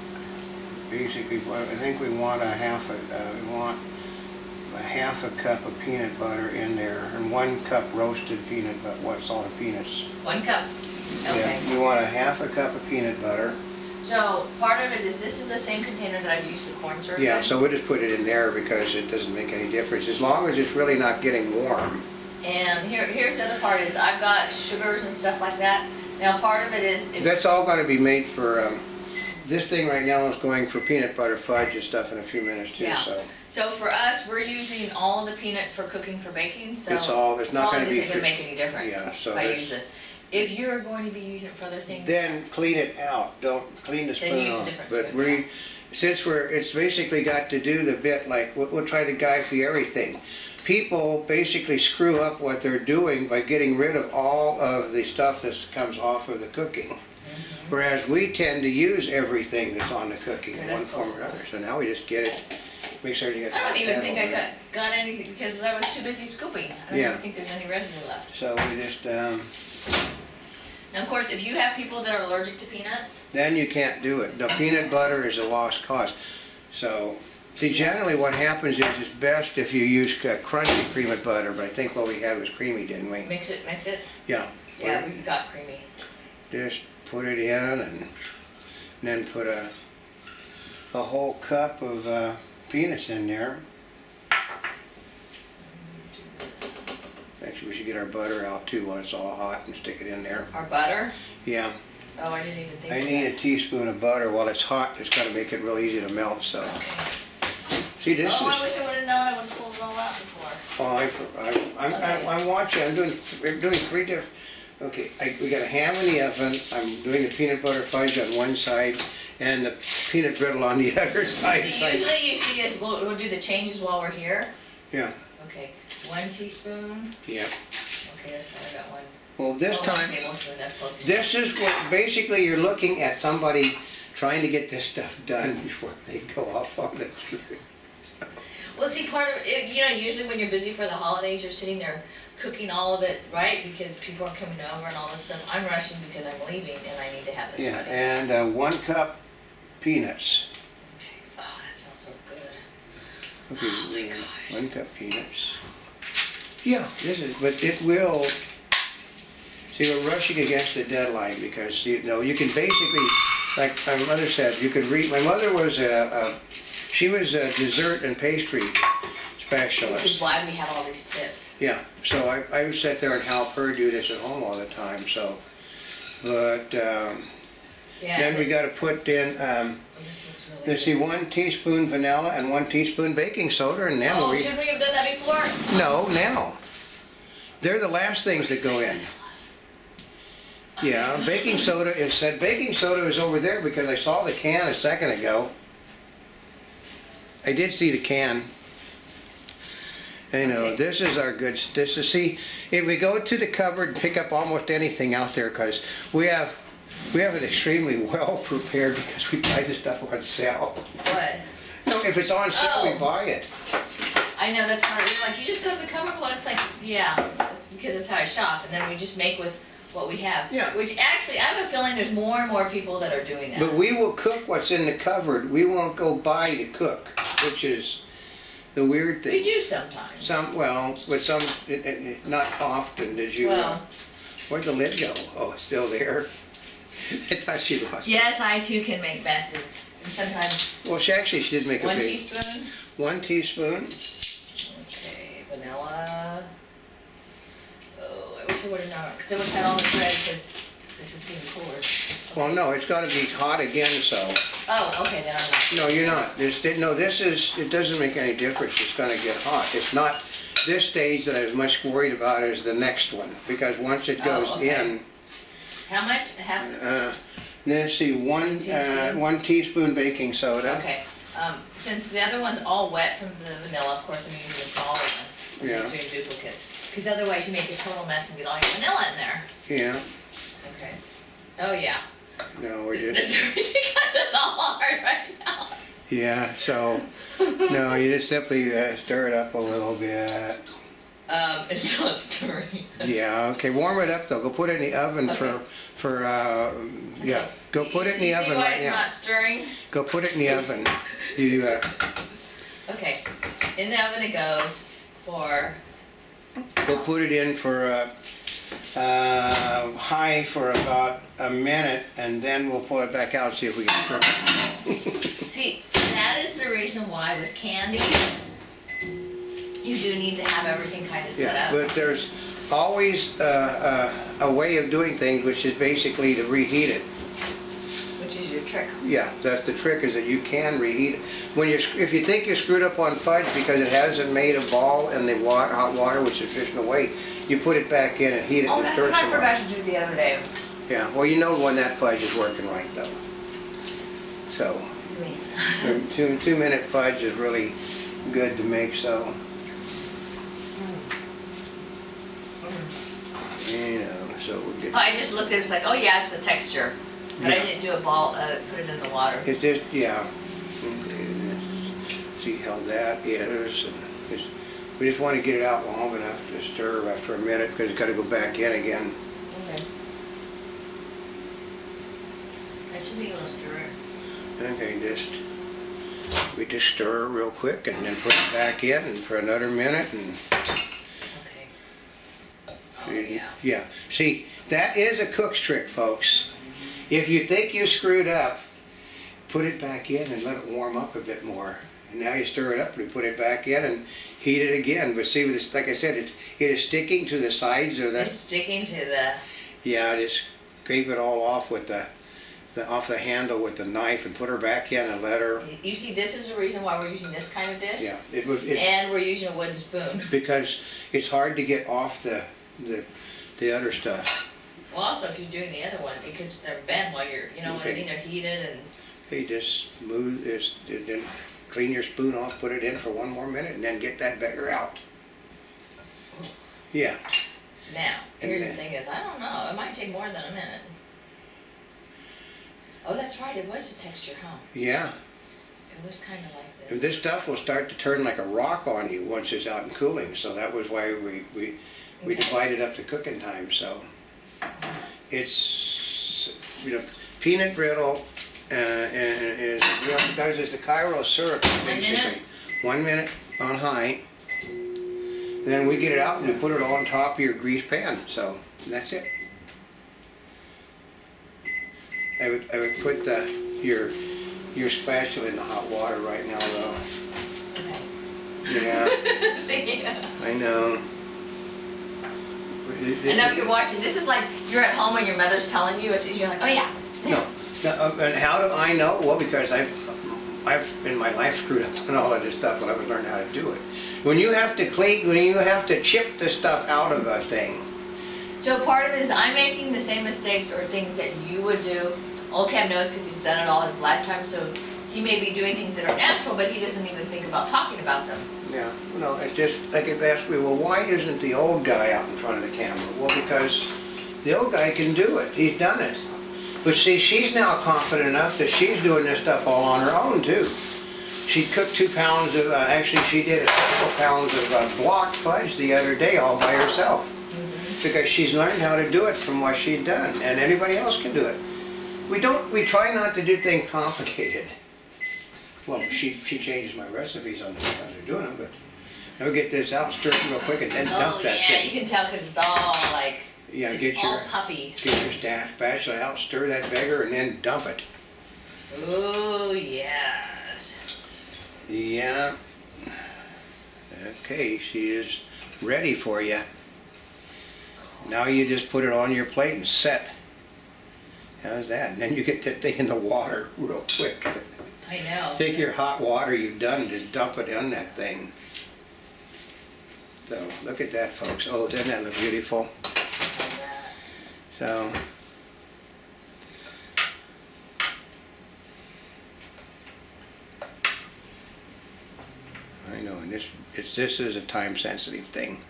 basically, I think we want a half a, uh, we want a half a cup of peanut butter in there, and one cup roasted peanut butter. What sort of peanuts? One cup. Okay. Yeah, you want a half a cup of peanut butter. So part of it is this is the same container that I've used the corn syrup in. Yeah, so we just put it in there because it doesn't make any difference as long as it's really not getting warm. And here, here's the other part is I've got sugars and stuff like that. Now part of it is if that's all going to be made for. Um, This thing right now is going for peanut butter fudge and stuff in a few minutes too. Yeah. So. so for us, we're using all the peanut for cooking for baking. So it's all. It's not going to be. Doesn't even make any difference. Yeah. So if I use this. If you're going to be using it for other things, then clean it out. Don't clean the spoon. Then use a different spoon. But we, yeah. since we're, it's basically got to do the bit like we'll, we'll try the Guy Fieri thing. People basically screw up what they're doing by getting rid of all of the stuff that comes off of the cooking. Whereas we tend to use everything that's on the cookie in one form or another. So now we just get it, make sure you get. I don't even think I got, got anything because I was too busy scooping. I don't yeah. even think there's any residue left. So we just. Um, now, of course, if you have people that are allergic to peanuts, then you can't do it. The peanut butter is a lost cause. So, see, generally, what happens is it's best if you use crunchy peanut butter. But I think what we had was creamy, didn't we? Mix it, mix it. Yeah. Yeah, we got creamy. Just. Put it in, and then put a a whole cup of uh, peanuts in there. Actually, we should get our butter out too when it's all hot and stick it in there. Our butter? Yeah. Oh, I didn't even think. I of need that. a teaspoon of butter while it's hot. It's got to make it real easy to melt. So. See, this oh, is. Oh, I wish I would have known. I would have pulled it all out before. Oh, I, I, I'm, okay. I, I'm watching. I'm doing th doing three different. Okay, I, we got a ham in the oven. I'm doing the peanut butter fudge on one side and the peanut brittle on the other side. Usually you see us, we'll, we'll do the changes while we're here. Yeah. Okay, one teaspoon. Yeah. Okay, that's I got one. Well, this oh, time, this is what basically you're looking at somebody trying to get this stuff done before they go off on it. So. Well, see, part of it, you know, usually when you're busy for the holidays, you're sitting there cooking all of it, right? Because people are coming over and all this stuff. I'm rushing because I'm leaving and I need to have this. Yeah, ready. and uh, one cup peanuts. Okay. Oh, that smells so good. Okay, oh my gosh. One cup peanuts. Yeah, this is, but it will. See, we're rushing against the deadline because you know you can basically, like my mother said, you could read. My mother was a, a she was a dessert and pastry. Specialist. Which is why we have all these tips. Yeah, so I, I would sit there and help her do this at home all the time. So, but um, yeah, then we got to put in. Um, this really let's see, one teaspoon vanilla and one teaspoon baking soda, and then oh, we. Should we have done that before? No, now. They're the last things that go in. Yeah, baking soda is said. Baking soda is over there because I saw the can a second ago. I did see the can. You know, okay. This is our good, this is, see, if we go to the cupboard and pick up almost anything out there, because we have, we have it extremely well prepared because we buy this stuff on sale. What? No, if it's on sale, oh. we buy it. I know, that's part of it. Like, you just go to the cupboard, well, it's like, yeah, that's because it's how I shop, and then we just make with what we have. Yeah. Which, actually, I have a feeling there's more and more people that are doing that. But we will cook what's in the cupboard. We won't go buy to cook, which is... the weird thing. We do sometimes. Some, well, with some, it, it, not often, did you? Well, uh, where'd the lid go? Oh, it's still there. I thought she lost yes, it. Yes, I too can make messes. And sometimes. Well, she actually she did make one a One teaspoon? One teaspoon. Okay, vanilla. Oh, I wish I would have known. Because I would have had all the bread because this is getting poured. Okay. Well, no, it's got to be hot again, so. Oh, okay, then I'm not. No, you're not. This, no, this is, it doesn't make any difference. It's going to get hot. It's not this stage that I was much worried about is the next one, because once it goes oh, okay. in. How much? Half? Uh, let's see, one, one, teaspoon. Uh, one teaspoon baking soda. Okay. Um, since the other one's all wet from the vanilla, of course I'm using the smaller one. Yeah. I'm just doing duplicates. Because otherwise you make a total mess and get all your vanilla in there. Yeah. Okay. Oh yeah. No, we didn't. Because it's all hard right now. Yeah, so, no, you just simply uh, stir it up a little bit. Um, it's not stirring. Yeah, okay, warm it up though. Go put it in the oven okay. for, for uh, yeah. Okay. Go put it in the oven right now. You see why it's not stirring? Go put it in the oven. You, uh... Okay, in the oven it goes for... Go put it in for uh, uh, high for about a minute, and then we'll pull it back out and see if we can stir it. See, that is the reason why with candy, you do need to have everything kind of set yeah, up. But there's always uh, uh, a way of doing things, which is basically to reheat it. Which is your trick. Yeah, that's the trick, is that you can reheat it. When you're, if you think you're screwed up on fudge because it hasn't made a ball in the water, hot water with sufficient weight, you put it back in and heat it. Oh, and that's stir what some I forgot up. to do the other day. Yeah, well, you know when that fudge is working right, though. So, two, two minute fudge is really good to make, so. Mm. You know, so we'll get. Oh, I just looked at it and was like, oh yeah, it's the texture. But yeah. I didn't do a ball, uh, put it in the water. It's just, yeah. It's, see how that is. It's, we just want to get it out long enough to stir after a minute because it's got to go back in again. Okay. I should be able to stir it. Okay, just, we just stir it real quick and then put it back in for another minute. And. Okay. Oh, yeah. Yeah. See, that is a cook's trick, folks. If you think you screwed up, put it back in and let it warm up a bit more. And now you stir it up and you put it back in and heat it again. But see, this, like I said, it, it is sticking to the sides of that. It's sticking to the. Yeah, just scrape it all off with the, the off the handle with the knife and put her back in and let her. You see, this is the reason why we're using this kind of dish. Yeah, it was. And we're using a wooden spoon. Because it's hard to get off the the, the other stuff. Well, also, if you're doing the other one, it could they're bent while you're, you know, okay. I mean, they're heated and. Hey, just move this, then clean your spoon off, put it in for one more minute, and then get that beggar out. Yeah. Now, here's the thing: is I don't know. It might take more than a minute. Oh, that's right. It was the texture, huh? Yeah. It was kind of like this. And this stuff will start to turn like a rock on you once it's out and cooling. So that was why we we we okay. divided up the cooking time. So. It's, you know, peanut brittle uh, and is guys it's the Cairo syrup basically. One minute. One minute on high. Then we get it out and we put it on top of your grease pan. So that's it. I would I would put the your your spatula in the hot water right now though. Okay. Yeah. See ya. I know. I know if you're watching, this is like you're at home and your mother's telling you, it's you're like, oh yeah. No, no, and how do I know? Well, because I've, I've in my life screwed up on all of this stuff, and I would learn how to do it. When you have to clean, when you have to chip the stuff out of a thing. So part of it is I'm making the same mistakes or things that you would do. Old Cam knows because he's done it all his lifetime, so he may be doing things that are natural, but he doesn't even think about talking about them. Yeah, no, it's just, like if they asked me, well, why isn't the old guy out in front of the camera? Well, because the old guy can do it. He's done it. But see, she's now confident enough that she's doing this stuff all on her own, too. She cooked two pounds of, uh, actually, she did a couple pounds of uh, block fudge the other day all by herself. Mm-hmm. Because she's learned how to do it from what she'd done, and anybody else can do it. We don't, we try not to do things complicated. Well, she, she changes my recipes on the stuff as we're doing them, but I'll get this out, stir it real quick, and then oh, dump that yeah, thing. Oh, yeah, you can tell because it's all, like, yeah, it's get all your, puffy. Get your staff spatula out, stir that beggar, and then dump it. Oh, yes. Yeah. Okay, she is ready for you. Now you just put it on your plate and set. How's that? And then you get that thing in the water real quick. I know. Take your hot water you've done and just dump it in that thing. So, look at that, folks. Oh, doesn't that look beautiful? So, I know, and this it's, this is a time-sensitive thing.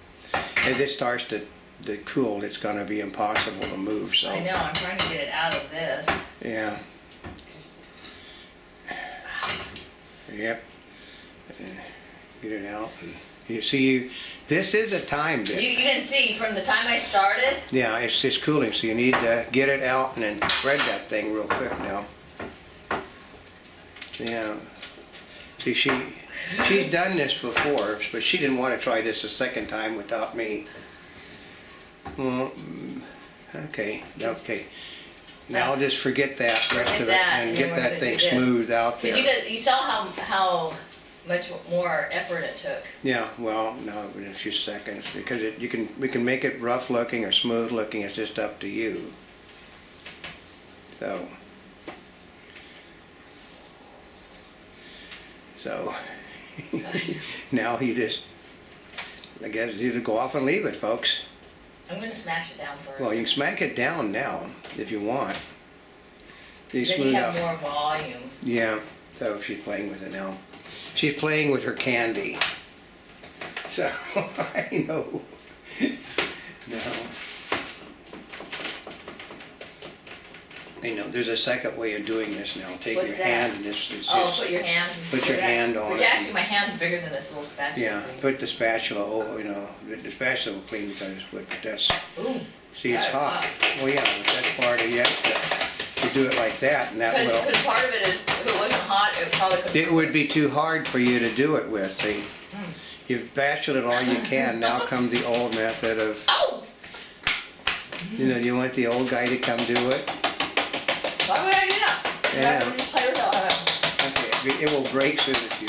As it starts to, to cool, it's going to be impossible to move. So I know. I'm trying to get it out of this. Yeah. Just... Yep. Get it out. And you see, this is a time that... You, you can see from the time I started? Yeah, it's, it's cooling, so you need to get it out and then thread that thing real quick now. Yeah. See, she, she's done this before, but she didn't want to try this a second time without me. Well, okay, okay. Now just forget that rest of it and get that thing smooothed out there. You, you saw how... how much more effort it took. Yeah, well, no, in a few seconds, because it, you can we can make it rough looking or smooth looking. It's just up to you. So, so now you just, I guess you just go off and leave it, folks. I'm going to smash it down first. Well, you can smack it down now if you want. You then you have out more volume. Yeah. So she's playing with it now. She's playing with her candy. So, I know. No. I know, there's a second way of doing this now. Take What's your that? hand and just... just oh, put your hands... Put, put your that. hand on Which it. Which actually, my hand's bigger than this little spatula. Yeah, thing. Put the spatula, oh, you know, the, the spatula will clean because but that's... Ooh, see, it's hot. hot. Well, yeah, that's part of it. Yeah. Do it like that, and that Cause, will. Because part of it is, if it wasn't hot, it probably could. It would be too hard for you to do it with. See, mm. you've bacheled it all you can. Now comes the old method of. Oh. You know, you want the old guy to come do it. Why would I do that? Yeah. I just play with it. Okay, it will break soon if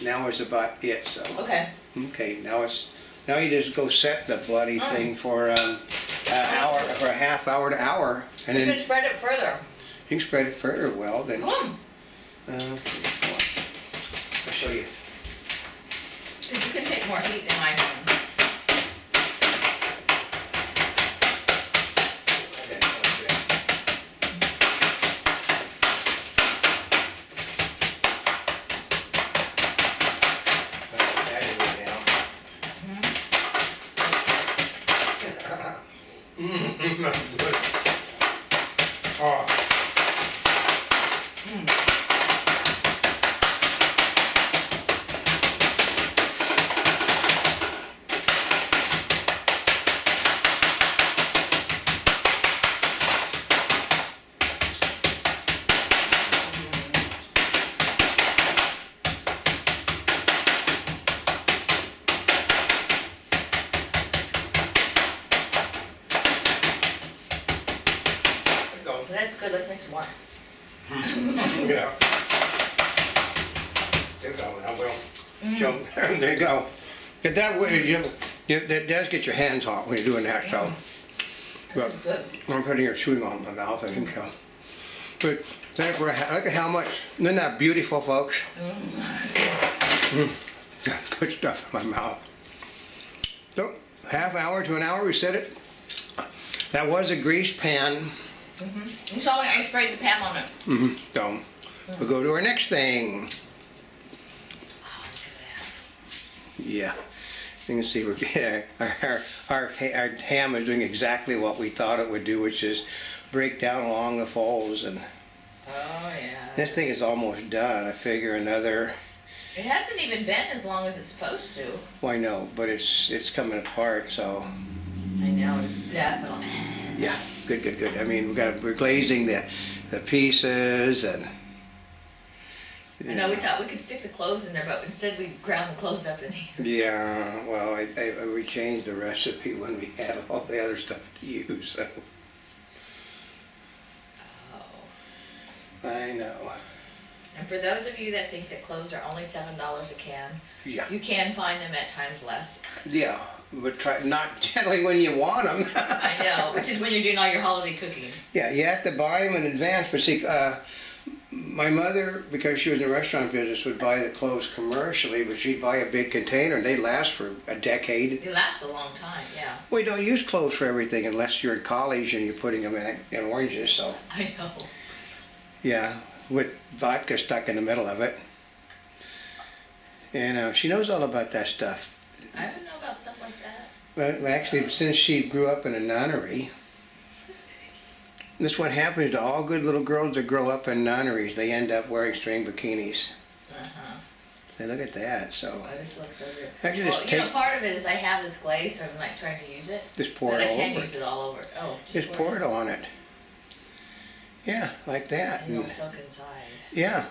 you. Now is about it. So. Okay. Okay. Now it's. Now you just go set the bloody mm. thing for um, an hour, for a half hour to hour. And you then, can spread it further. You can spread it further, well, then... Mm. Uh, I'll show you. Because you can take more heat than I can. That's good, let's make some more. Yeah. There you go, now we'll mm. jump. There you go. But that way, you, you, that does get your hands hot when you're doing that, so. But I'm putting your chewing on my mouth, I can tell. But therefore, look at how much, isn't that beautiful, folks? Mm. Mm. Good stuff in my mouth. So, half hour to an hour, we set it. That was a greased pan. Mm-hmm. You saw when I sprayed the pan on it. Mm-hmm. So, mm-hmm. we'll go to our next thing. Oh, look at that. Yeah. You can see we're, our, our, our ham is doing exactly what we thought it would do, which is break down along the folds. And oh, yeah. This thing is almost done. I figure another... It hasn't even been as long as it's supposed to. Well, I know, but it's, it's coming apart, so... I know, definitely. Yeah. Good, good, good. I mean, we've got, we're glazing the, the pieces and... I know, we thought we could stick the cloves in there, but instead we ground the cloves up in here. Yeah, well, I, I, we changed the recipe when we had all the other stuff to use, so... Oh. I know. And for those of you that think that cloves are only seven dollars a can, yeah. you can find them at times less. Yeah. But try not generally when you want them. I know, which is when you're doing all your holiday cooking. Yeah, you have to buy them in advance. But see, uh, my mother, because she was in the restaurant business, would buy the cloves commercially, but she'd buy a big container, and they last for a decade. They last a long time, yeah. We don't use cloves for everything unless you're in college and you're putting them in, in oranges. So. I know. Yeah, with vodka stuck in the middle of it. And uh, she knows all about that stuff. I don't know about stuff like that. But actually, since she grew up in a nunnery, this is what happens to all good little girls that grow up in nunneries. They end up wearing string bikinis. Uh-huh. They look at that, so. Oh, this looks so good. Actually, well, just you know, part of it is I have this glaze, so I'm like trying to use it. Just pour it all over. I can use it all over. Oh, just, just pour, pour it on it. Yeah, like that. And it'll soak inside. Yeah.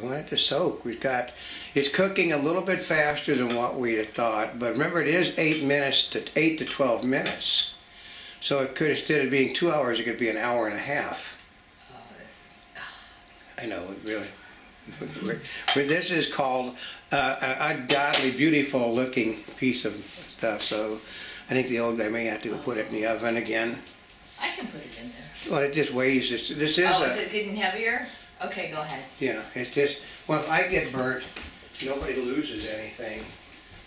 We want it to soak. We've got, it's cooking a little bit faster than what we'd have thought, but remember it is eight minutes to eight to twelve minutes. So it could, instead of being two hours, it could be an hour and a half. Oh, this, oh. I know, it really. But this is called uh, an ungodly beautiful looking piece of stuff. So I think the old, I may have to oh. put it in the oven again. I can put it in there. Well, it just weighs. This, this is. Oh, a, is it getting heavier? Okay, go ahead. Yeah, it's just, well, if I get burnt, nobody loses anything,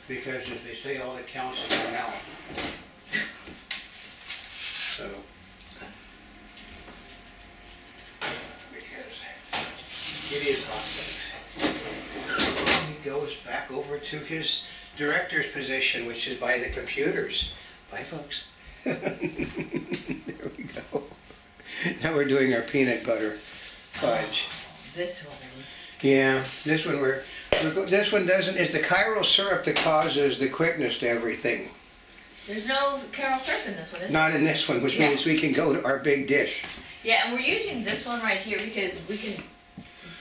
because as they say, all that counts is your mouth. So, because it is hot. He goes back over to his director's position, which is by the computers. Bye, folks. There we go. Now we're doing our peanut butter fudge. Oh, this one. Yeah, this one we're, we're this one doesn't. It's the chiral syrup that causes the quickness to everything. There's no chiral syrup in this one, is there? Not in this one, which yeah. means we can go to our big dish. Yeah, and we're using this one right here because we can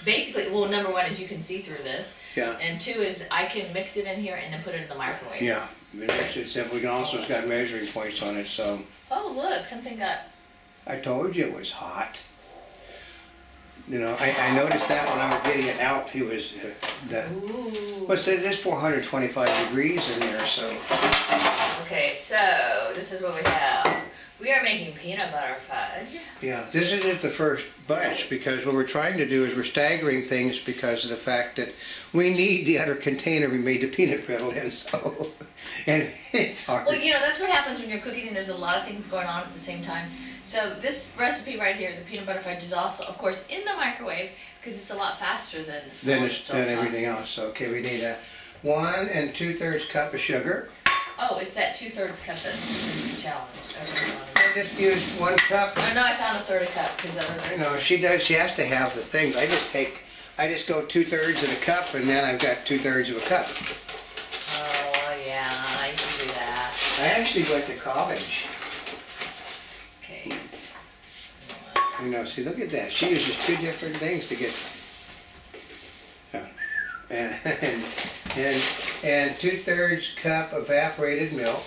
basically. Well, number one is you can see through this. Yeah. And two is I can mix it in here and then put it in the microwave. Yeah, it's, it's simple. We can also it's got measuring points on it, so. Oh look, something got. I told you it was hot. You know, I, I noticed that when I was getting it out, it was uh, the. Ooh. What's it? It's four hundred twenty-five degrees in there, so. Okay, so this is what we have. We are making peanut butter fudge. Yeah, this isn't the first batch because what we're trying to do is we're staggering things because of the fact that we need the other container we made the peanut brittle in, so. And it's hard. Well, you know, that's what happens when you're cooking and there's a lot of things going on at the same time. So this recipe right here, the peanut butter fudge, is also, of course, in the microwave because it's a lot faster than than, it's, than everything else. So, okay, we need a one and two thirds cup of sugar. Oh, it's that two thirds cup that's the challenge. I just used one cup. Oh, no, I found a third of a cup because I know she does. She has to have the things. I just take, I just go two thirds of a cup, and then I've got two thirds of a cup. Oh yeah, I can do that. I actually went to college. You know, see, look at that. She uses two different things to get. Oh. And, and, and two thirds cup evaporated milk.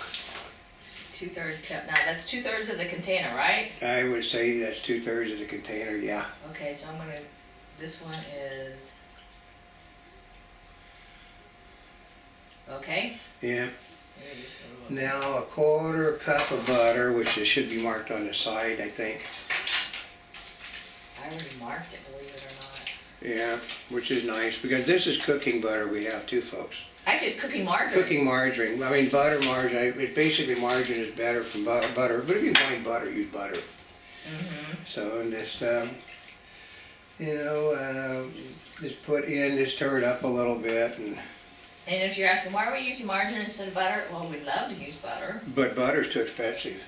Two thirds cup. Now, that's two thirds of the container, right? I would say that's two thirds of the container, yeah. Okay, so I'm going to. This one is. Okay. Yeah. Now, a quarter cup of butter, which it should be marked on the side, I think. I already marked it, believe it or not. Yeah, which is nice because this is cooking butter we have too, folks. Actually, it's cooking margarine. Cooking margarine. I mean, butter margarine. It's basically margarine is better from butter. But if you find butter, use butter. Mm-hmm. So and just um, you know, uh, just put in, just stir it up a little bit, and. And if you're asking why are we using margarine instead of butter, well, we'd love to use butter. But butter's too expensive.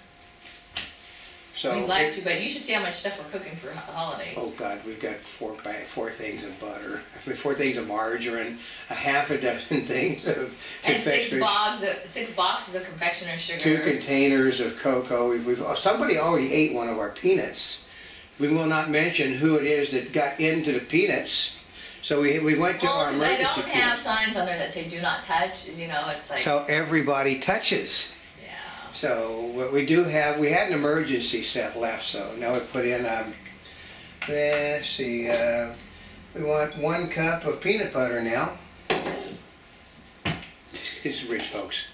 So we'd like it, to, but you should see how much stuff we're cooking for holidays. Oh God, we've got four four things of butter, four things of margarine, a half a dozen things of and six boxes, six boxes of confectioner's sugar, two containers of cocoa. We've, we've somebody already ate one of our peanuts. We will not mention who it is that got into the peanuts. So we we went to well, our emergency. Well, I don't have peanuts. Signs on there that say "Do not touch." You know, it's like so everybody touches. So what we do have, we had an emergency set left, so now we put in, um, let's see, uh, we want one cup of peanut butter now. This is rich, folks.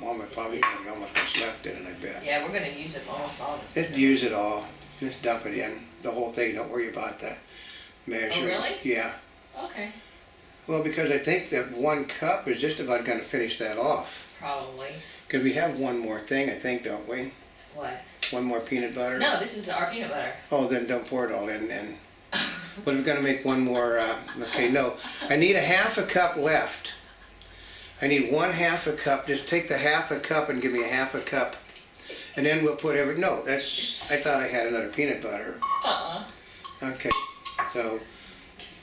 Mama probably had almost left in it, I bet. Yeah, we're going to use it almost all. This Just use it all. Just dump it in, the whole thing. Don't worry about the measure. Oh, really? Yeah. Okay. Well, because I think that one cup is just about going to finish that off. Probably. Because we have one more thing, I think, don't we? What? One more peanut butter? No, this is the, our peanut butter. Oh, then don't pour it all in then. But we're going to make one more, uh, okay, no. I need a half a cup left I need one half a cup. Just take the half a cup and give me a half a cup. And then we'll put every... No, that's... I thought I had another peanut butter. Uh-uh. Okay. So,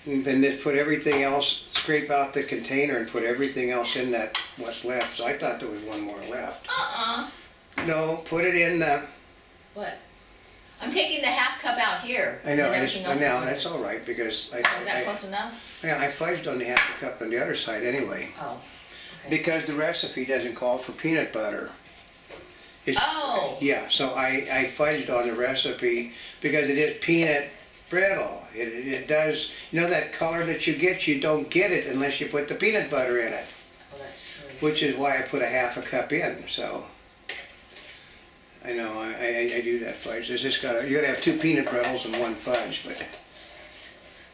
then just put everything else... Scrape out the container and put everything else in that what's left. So I thought there was one more left. Uh-uh. No, put it in the... What? I'm taking the half cup out here. I know. I just, I know that's all right because I... Oh, is that I, close I, enough? Yeah, I fudged on the half a cup on the other side anyway. Oh. Okay. Because the recipe doesn't call for peanut butter. It's, oh. Yeah, so I, I fudged on the recipe because it is peanut brittle. It, it does, you know that color that you get, you don't get it unless you put the peanut butter in it. Oh, that's true. Which is why I put a half a cup in, so. I know, I, I, I do that fudge. It's just gotta, you're gonna have two peanut brittles and one fudge, but.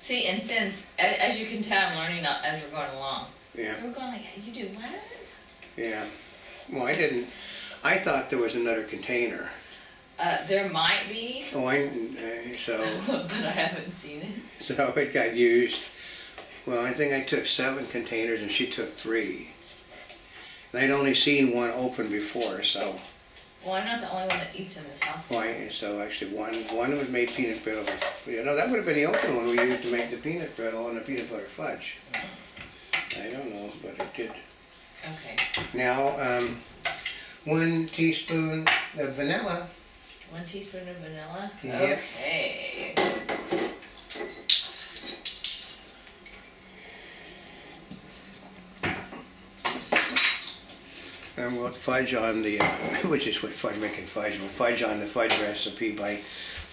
See, and since, as you can tell, I'm learning as we're going along. Yeah. We're going like, you do what? Yeah. Well, I didn't. I thought there was another container. Uh, there might be. Oh, I, uh, so. But I haven't seen it. So it got used. Well, I think I took seven containers and she took three. And I'd only seen one open before, so. Well, I'm not the only one that eats in this house. Well, I, so actually one, one was made peanut brittle. You know, that would have been the open one we used to make the peanut brittle and the peanut butter fudge. Mm-hmm. I don't know, but it did. Okay. Now, um, one teaspoon of vanilla. One teaspoon of vanilla? Yeah. Okay. And we'll fudge on the, uh, which is what fudge making fudge, we'll fudge on the fudge recipe by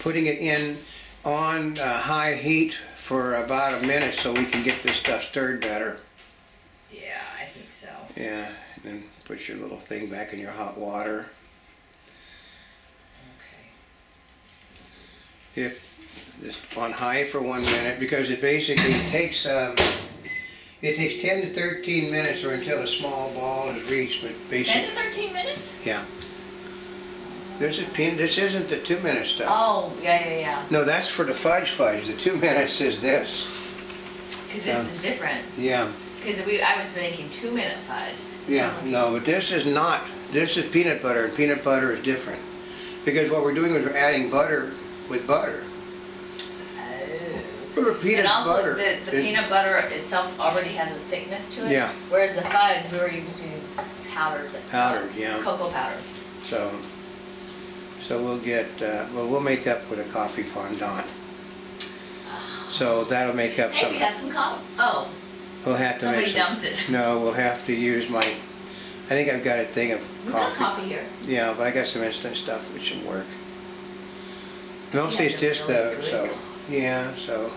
putting it in on uh, high heat for about a minute so we can get this stuff stirred better. Yeah, I think so. Yeah, and then put your little thing back in your hot water. Okay. If just on high for one minute because it basically takes, um, it takes ten to thirteen minutes or until a small ball is reached, but basically... ten to thirteen minutes? Yeah. This, is, this isn't the two-minute stuff. Oh, yeah, yeah, yeah. No, that's for the fudge fudge. The two minutes is this. Because this um, is different. Yeah. Because I was making two-minute fudge. Yeah, no, but this is not. This is peanut butter, and peanut butter is different. Because what we're doing is we're adding butter with butter. Peanut and also butter the, the is, peanut butter itself already has a thickness to it. Yeah. Whereas the fudge, we were using powdered. Powdered, yeah. Cocoa powder. So, so we'll get. Uh, well, we'll make up with a coffee fondant. Oh. So that'll make up some. Hey, we have some coffee. Oh. We'll have to. Somebody make some, dumped it. No, we'll have to use my. I think I've got a thing of coffee. We got coffee here. Yeah, but I got some instant stuff which should work. Mostly it's just though. So yeah, so.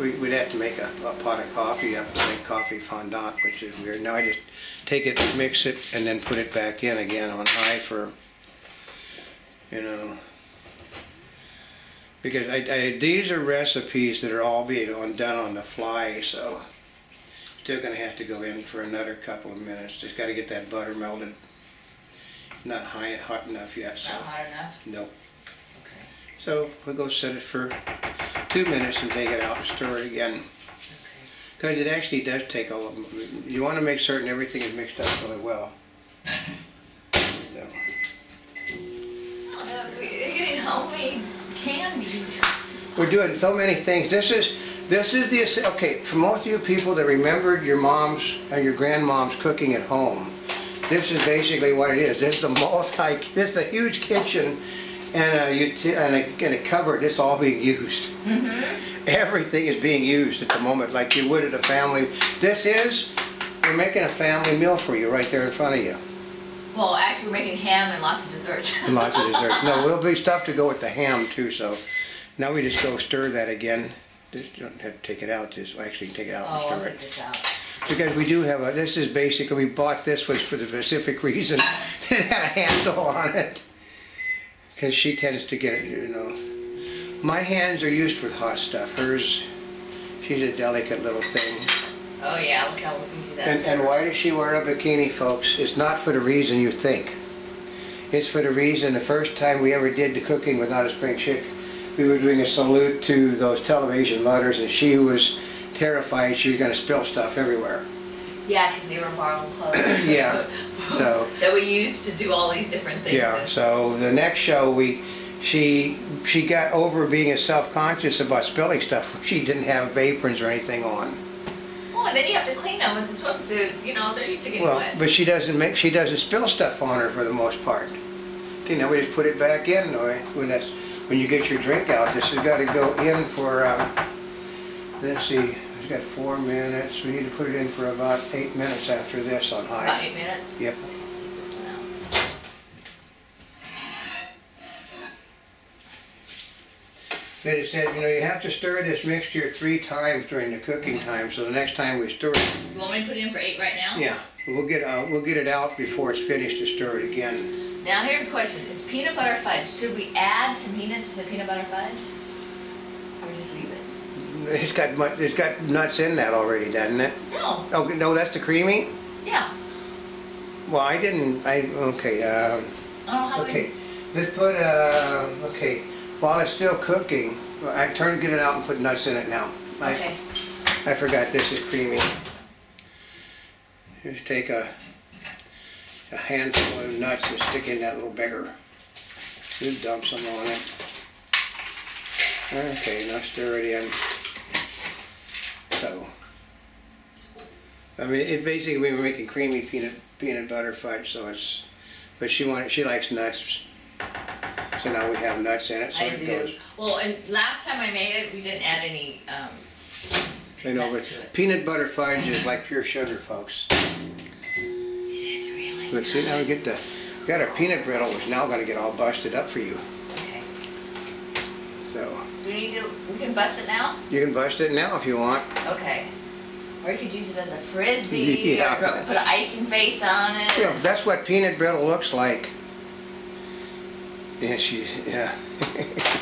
We, we'd have to make a, a pot of coffee up to make coffee fondant, which is weird. Now I just take it, mix it, and then put it back in again on high for, you know, because I, I, these are recipes that are all being on, done on the fly, so still going to have to go in for another couple of minutes. Just got to get that butter melted. Not high and hot enough yet. So. Not hot enough? Nope. Okay. So we'll go set it for two minutes and take it out and stir it again. Because it actually does take a little, you want to make certain everything is mixed up really well. So. Oh, no, they're getting homemade candies. We're doing so many things. This is, this is the, okay, for most of you people that remembered your mom's and your grandmom's cooking at home, this is basically what it is. This is a multi, this is a huge kitchen. And a, and, a, and a cupboard, it's all being used. Mm-hmm. Everything is being used at the moment, like you would at a family. This is, we're making a family meal for you right there in front of you. Well, actually, we're making ham and lots of desserts. And lots of desserts. No, there'll be stuff to go with the ham, too. So now we just go stir that again. Just don't have to take it out. Just actually take it out oh, and stir I'll take it out. Because we do have a, this is basically, we bought this one for the specific reason. It had a handle on it. Because she tends to get it, you know. My hands are used with hot stuff. Hers, she's a delicate little thing. Oh yeah, look how easy that is. And, and why does she wear a bikini, folks? It's not for the reason you think. It's for the reason the first time we ever did the cooking with Notaspringchick, we were doing a salute to those television mothers, and she was terrified she was going to spill stuff everywhere. Yeah, because they were borrowed clothes. Yeah. So that we used to do all these different things. Yeah. So the next show we, she she got over being as self-conscious about spilling stuff. She didn't have aprons or anything on. Well, and then you have to clean them with the swimsuit. You know, they're used to getting well, wet. But she doesn't make she doesn't spill stuff on her for the most part. You know, we just put it back in when that's when you get your drink out. This has got to go in for. Um, let's see. We've got four minutes. We need to put it in for about eight minutes after this on high. About eight minutes? Yep. Okay. Then it said, you know, you have to stir this mixture three times during the cooking time. So the next time we stir it. You want me to put it in for eight right now? Yeah. We'll get uh, we'll get it out before it's finished to stir it again. Now here's the question: it's peanut butter fudge. Should we add some peanuts to the peanut butter fudge, or just leave it? It's got much, it's got nuts in that already, doesn't it? No. Oh no, that's the creamy. Yeah. Well, I didn't. I okay. Um, I don't know how okay. We... Let's put. Uh, okay. While it's still cooking, I turn get it out and put nuts in it now. I, okay. I forgot this is creamy. Just take a a handful of nuts and stick in that little beggar. Just dump some on it. Okay, now stir it in. So, I mean, it basically we were making creamy peanut peanut butter fudge. So it's, but she wanted, she likes nuts. So now we have nuts in it. So I it do. Goes. Well, and last time I made it, we didn't add any. Um, you know, but to it. Peanut butter fudge is like pure sugar, folks. It is really. But see, now we get the got our peanut brittle, which is now going to get all busted up for you. Okay. So. We need to. We can bust it now. You can bust it now if you want. Okay. Or you could use it as a frisbee. Yeah. Or put an icing face on it. Yeah, that's what peanut brittle looks like. Yeah, she's yeah.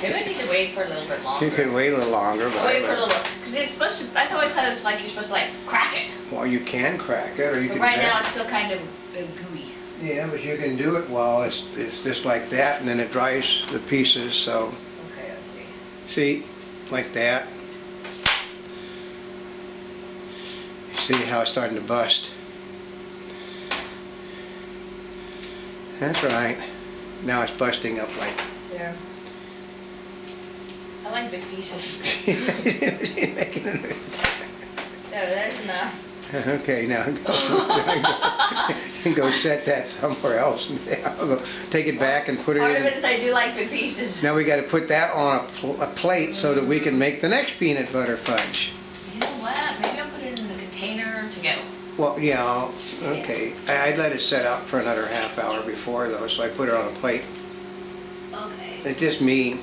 Maybe I need to wait for a little bit longer. You can wait a little longer. But wait for a little because it's supposed to. I always thought it's like you're supposed to like crack it. Well, you can crack it, or you but can. Right now, it's still kind of gooey. Yeah, but you can do it while it's it's just like that, and then it dries the pieces. So. See, like that. You see how it's starting to bust. That's right. Now it's busting up like. Yeah. I like big pieces. No, that's enough. Okay, now go, go set that somewhere else. Go take it back and put it. Part in. Part of it is I do like big pieces. Now we got to put that on a, pl a plate so that we can make the next peanut butter fudge. You know what? Maybe I'll put it in a container to go. Well, yeah. Okay, I, I let it set out for another half hour before though, so I put it on a plate. Okay. It's just me.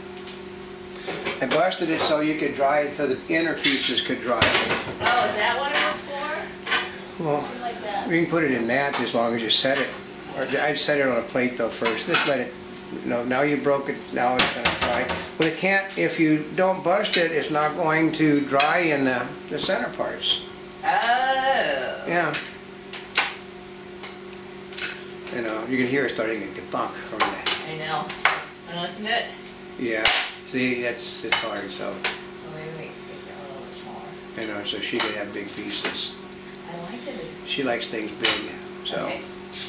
I busted it so you could dry it, so the inner pieces could dry. Oh, is that what it was for? Well, like you can put it in that as long as you set it. Or I'd set it on a plate though first. Just let it. You know, now you broke it. Now it's going to dry. But it can't. If you don't bust it, it's not going to dry in the, the center parts. Oh. Yeah. You know, you can hear it starting to get thunk from that. I know. Want to listen to it? Yeah. See, that's it's hard. So. Well, maybe make it a little bit smaller. You know, so she could have big pieces. I like it. She likes things big, so okay.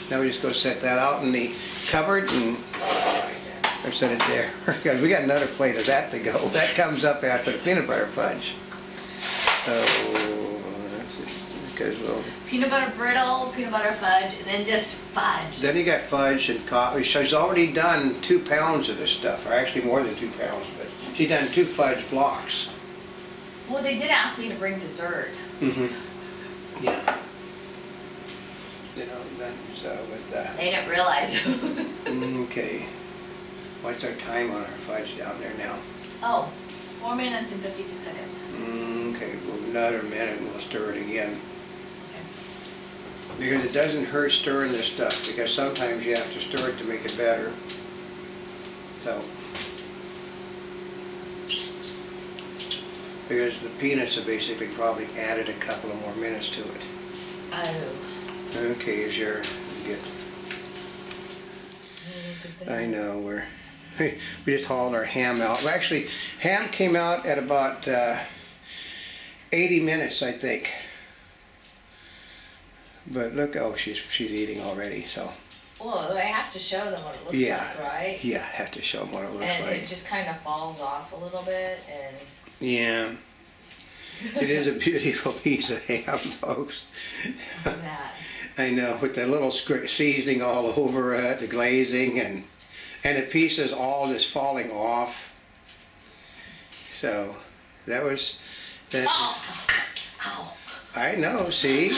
Now we just go set that out in the cupboard and oh, right or set it there. Because we got another plate of that to go. That comes up after the peanut butter fudge. So because we'll peanut butter brittle, peanut butter fudge, and then just fudge. Then you got fudge and coffee. She's already done two pounds of this stuff, or actually more than two pounds, but she's done two fudge blocks. Well, they did ask me to bring dessert. Mm-hmm. Yeah. You know, then, so with uh, they didn't realize. Okay. What's our time on our fudge down there now? Oh, four minutes and fifty-six seconds. Mm, okay, well, another minute and we'll stir it again. Okay. Because it doesn't hurt stirring this stuff, because sometimes you have to stir it to make it better. So. Because the peanuts have basically probably added a couple of more minutes to it. Oh. Okay, is your good? I know we're we just hauled our ham out. Well, actually, ham came out at about uh, eighty minutes, I think. But look, oh, she's she's eating already, so. Well, I have to show them what it looks yeah. like, right? Yeah, I have to show them what it looks and like. And it just kind of falls off a little bit, and. Yeah. It is a beautiful piece of ham, folks. I know, with the little seasoning all over it, the glazing, and and the pieces all just falling off. So that was that. Oh. Ow. I know. See,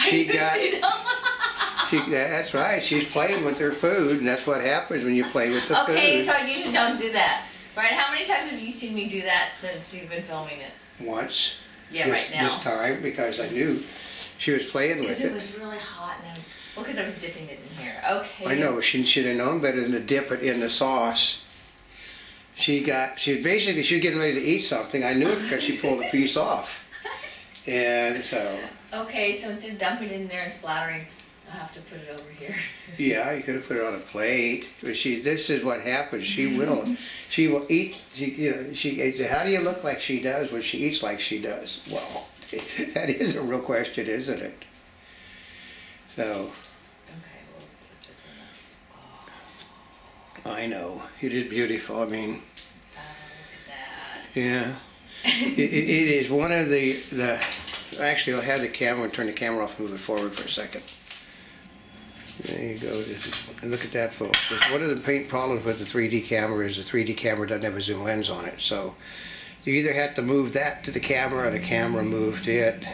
she got. She, that's right. She's playing with her food, and that's what happens when you play with the okay, food. Okay, so you just don't do that, right? How many times have you seen me do that since you've been filming it? Once. Yeah, this, right now. This time, because I knew she was playing with it. It was really hot, and I was, well, because I was dipping it in here. Okay. I know. She should have known better than to dip it in the sauce. She got. She basically she was getting ready to eat something. I knew it because she pulled a piece off. And so. Okay, so instead of dumping it in there and splattering, I'll have to put it over here. Yeah, you could have put it on a plate. But she, this is what happens. She will, she will eat. She, you know, she. How do you look like she does when she eats like she does? Well, that is a real question, isn't it? So. Okay, we'll put this in. Oh. I know it is beautiful. I mean. Oh, look at that. Yeah. it, it is one of the, the, actually I'll have the camera and turn the camera off and move it forward for a second. There you go. And look at that, folks. One of the paint problems with the three D camera is the three D camera doesn't have a zoom lens on it. So you either have to move that to the camera or the camera moved to it.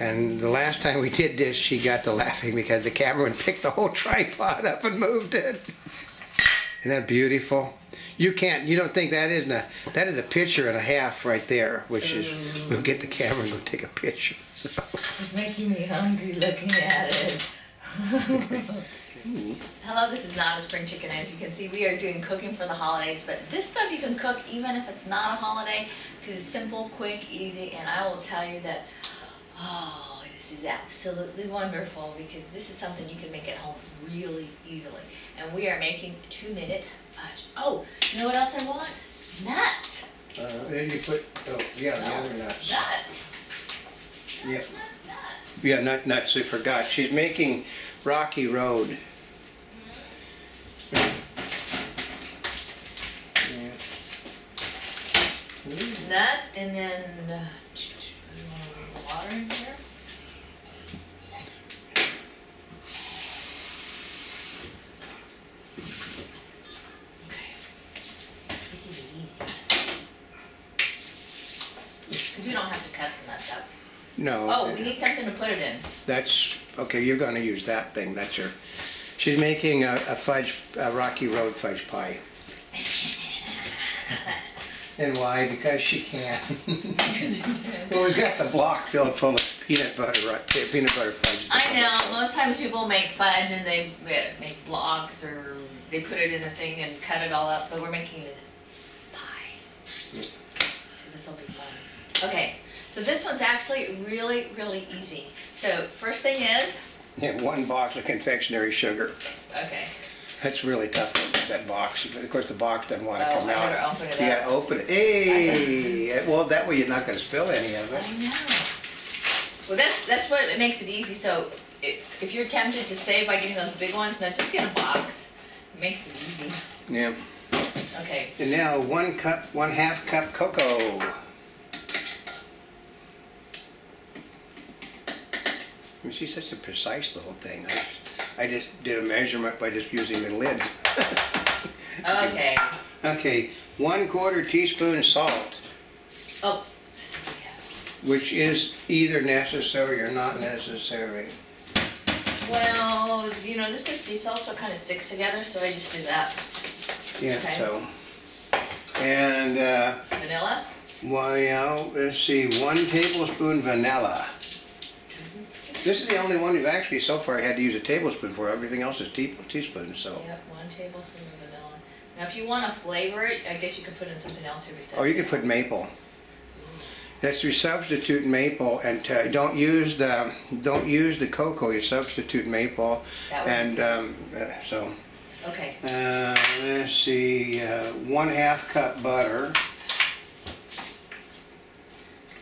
And the last time we did this, she got to laughing because the cameraman picked the whole tripod up and moved it. Isn't that beautiful? You can't, you don't think that isn't a, that is a picture and a half right there, which is, we'll get the camera and go take a picture. So. It's making me hungry looking at it. Hello, this is Notaspringchick. As you can see, we are doing cooking for the holidays, but this stuff you can cook even if it's not a holiday, because it's simple, quick, easy, and I will tell you that, oh, this is absolutely wonderful, because this is something you can make at home really easily. And we are making two-minute fudge. Oh, you know what else I want? Nuts. Uh, and you put, oh, yeah, the other nuts. Nuts. Nuts, yeah. nuts, nuts. Yeah, nut nuts, I forgot. She's making Rocky Road. Mm-hmm. yeah. Nuts, and then uh, water in here. You don't have to cut the nuts up. No. Oh, we need something to put it in. That's, okay, you're going to use that thing. That's your, she's making a, a fudge, a Rocky Road fudge pie. And why? Because she can. Well, we've got the block filled full of peanut butter, peanut butter fudge. I know. Most times people make fudge and they make blocks or they put it in a thing and cut it all up, but we're making it pie. Because this will be fun. Okay, so this one's actually really, really easy. So first thing is? Yeah, one box of confectionery sugar. Okay. That's really tough, that box. Of course, the box doesn't want to oh, come I out. Open it you got to open it. Hey! Well, that way you're not going to spill any of it. I know. Well, that's, that's what it makes it easy. So if, if you're tempted to save by getting those big ones, no, just get a box. It makes it easy. Yeah. Okay. And now one cup, one half cup cocoa. I mean, she's such a precise little thing. I just, I just did a measurement by just using the lids. Okay. Okay, one quarter teaspoon salt. Oh. Yeah. Which is either necessary or not necessary. Well, you know, this is sea salt, so it kind of sticks together, so I just do that. Yeah, okay. So. And, uh. Vanilla? Well, yeah, let's see, one tablespoon vanilla. This is the only one we've actually so far had to use a tablespoon for. Everything else is te teaspoons. So. Yep, one tablespoon of vanilla. Now, if you want to flavor it, I guess you could put in something else every second. Oh, you could put maple. That's you substitute maple, and t don't use the don't use the cocoa. You substitute maple, that and um, uh, so. Okay. Uh, let's see, uh, one half cup butter.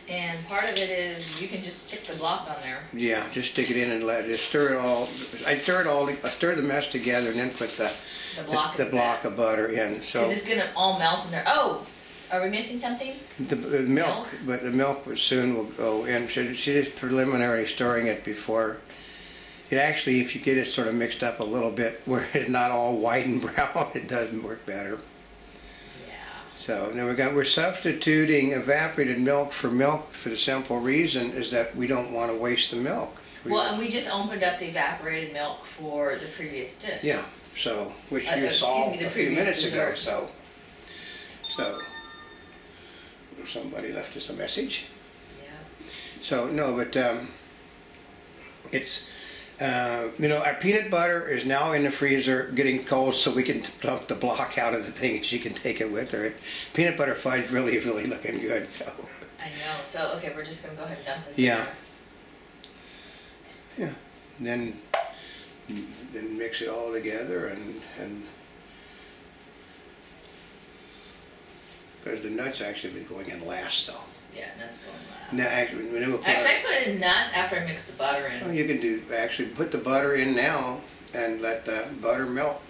And part of it is you can just stick the block on there. Yeah, just stick it in and let it just stir it all. I stir it all. I stir the mess together and then put the the block, the, the block of butter in. So because it's gonna all melt in there. Oh, are we missing something? The, the milk, milk, but the milk soon will go in. She, she is preliminarily stirring it before. It actually, if you get it sort of mixed up a little bit where it's not all white and brown, it doesn't work better. So now we're going, we're substituting evaporated milk for milk for the simple reason is that we don't want to waste the milk. We well, and we just opened up the evaporated milk for the previous dish. Yeah, so which uh, you saw me, a few minutes dessert. ago. So, so somebody left us a message. Yeah. So no, but um, it's. Uh, you know, our peanut butter is now in the freezer getting cold, so we can dump the block out of the thing and she can take it with her. Peanut butter fudge really is really looking good. So I know. So, okay, we're just going to go ahead and dump this in. Yeah. Yeah. And then, then mix it all together and... and because the nuts actually be going in last, so... Yeah, nuts going last. No, actually, we actually, I put in nuts after I mix the butter in. Oh, you can do actually put the butter in now and let the butter melt.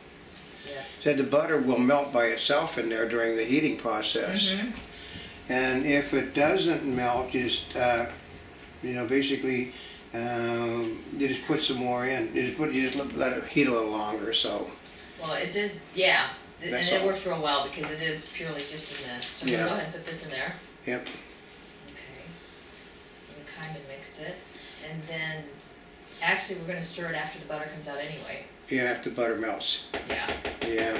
Yeah. So the butter will melt by itself in there during the heating process. Mm-hmm. And if it doesn't melt, you just uh, you know basically um, you just put some more in. You just put you just let it heat a little longer. So. Well, it does. Yeah, That's and it all. works real well because it is purely just in the. So yeah. Go ahead and put this in there. Yep. Kind of mixed it, and then actually we're going to stir it after the butter comes out anyway. Yeah, after the butter melts. Yeah. Yeah.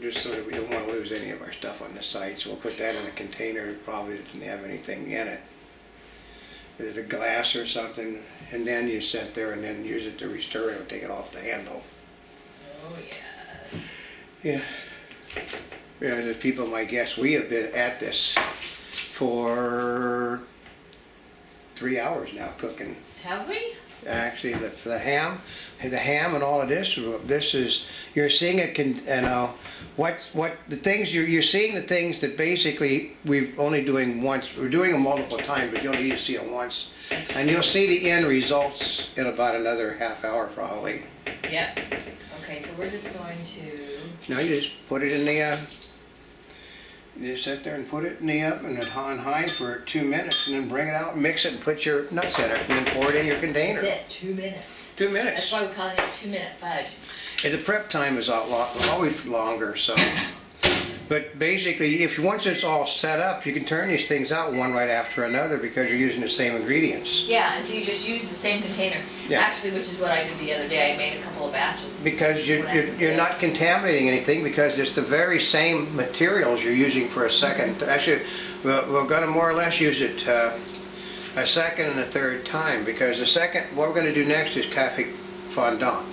Just so that we don't want to lose any of our stuff on the side, so we'll put that in a container. Probably doesn't have anything in it. There's a glass or something, and then you sit there and then use it to restir it or take it off the handle. Oh yes. Yeah. Yeah. As people might guess, we have been at this for three hours now cooking. Have we? Actually, the the ham, the ham, and all of this. This is you're seeing it. Can you know what what the things you're you're seeing the things that basically we're only doing once. We're doing them multiple times, but you only need to see them once, and you'll see the end results in about another half hour probably. Yep. Okay, so we're just going to. Now you just put it in the. Uh, You just sit there and put it in the oven at on high for two minutes, and then bring it out, mix it, and put your nuts in it, and then pour it in your container. That's it. Two minutes. Two minutes. That's why we call it a two-minute fudge. And the prep time is a lot, always longer. So, but basically, if once it's all set up, you can turn these things out one right after another because you're using the same ingredients. Yeah, and so you just use the same container. Yeah. Actually, which is what I did the other day. I made a couple of batches. Because you're, you're, you're not contaminating anything because it's the very same materials you're using for a second. Mm-hmm. Actually, we're, we're going to more or less use it uh, a second and a third time because the second, what we're going to do next is coffee fondant.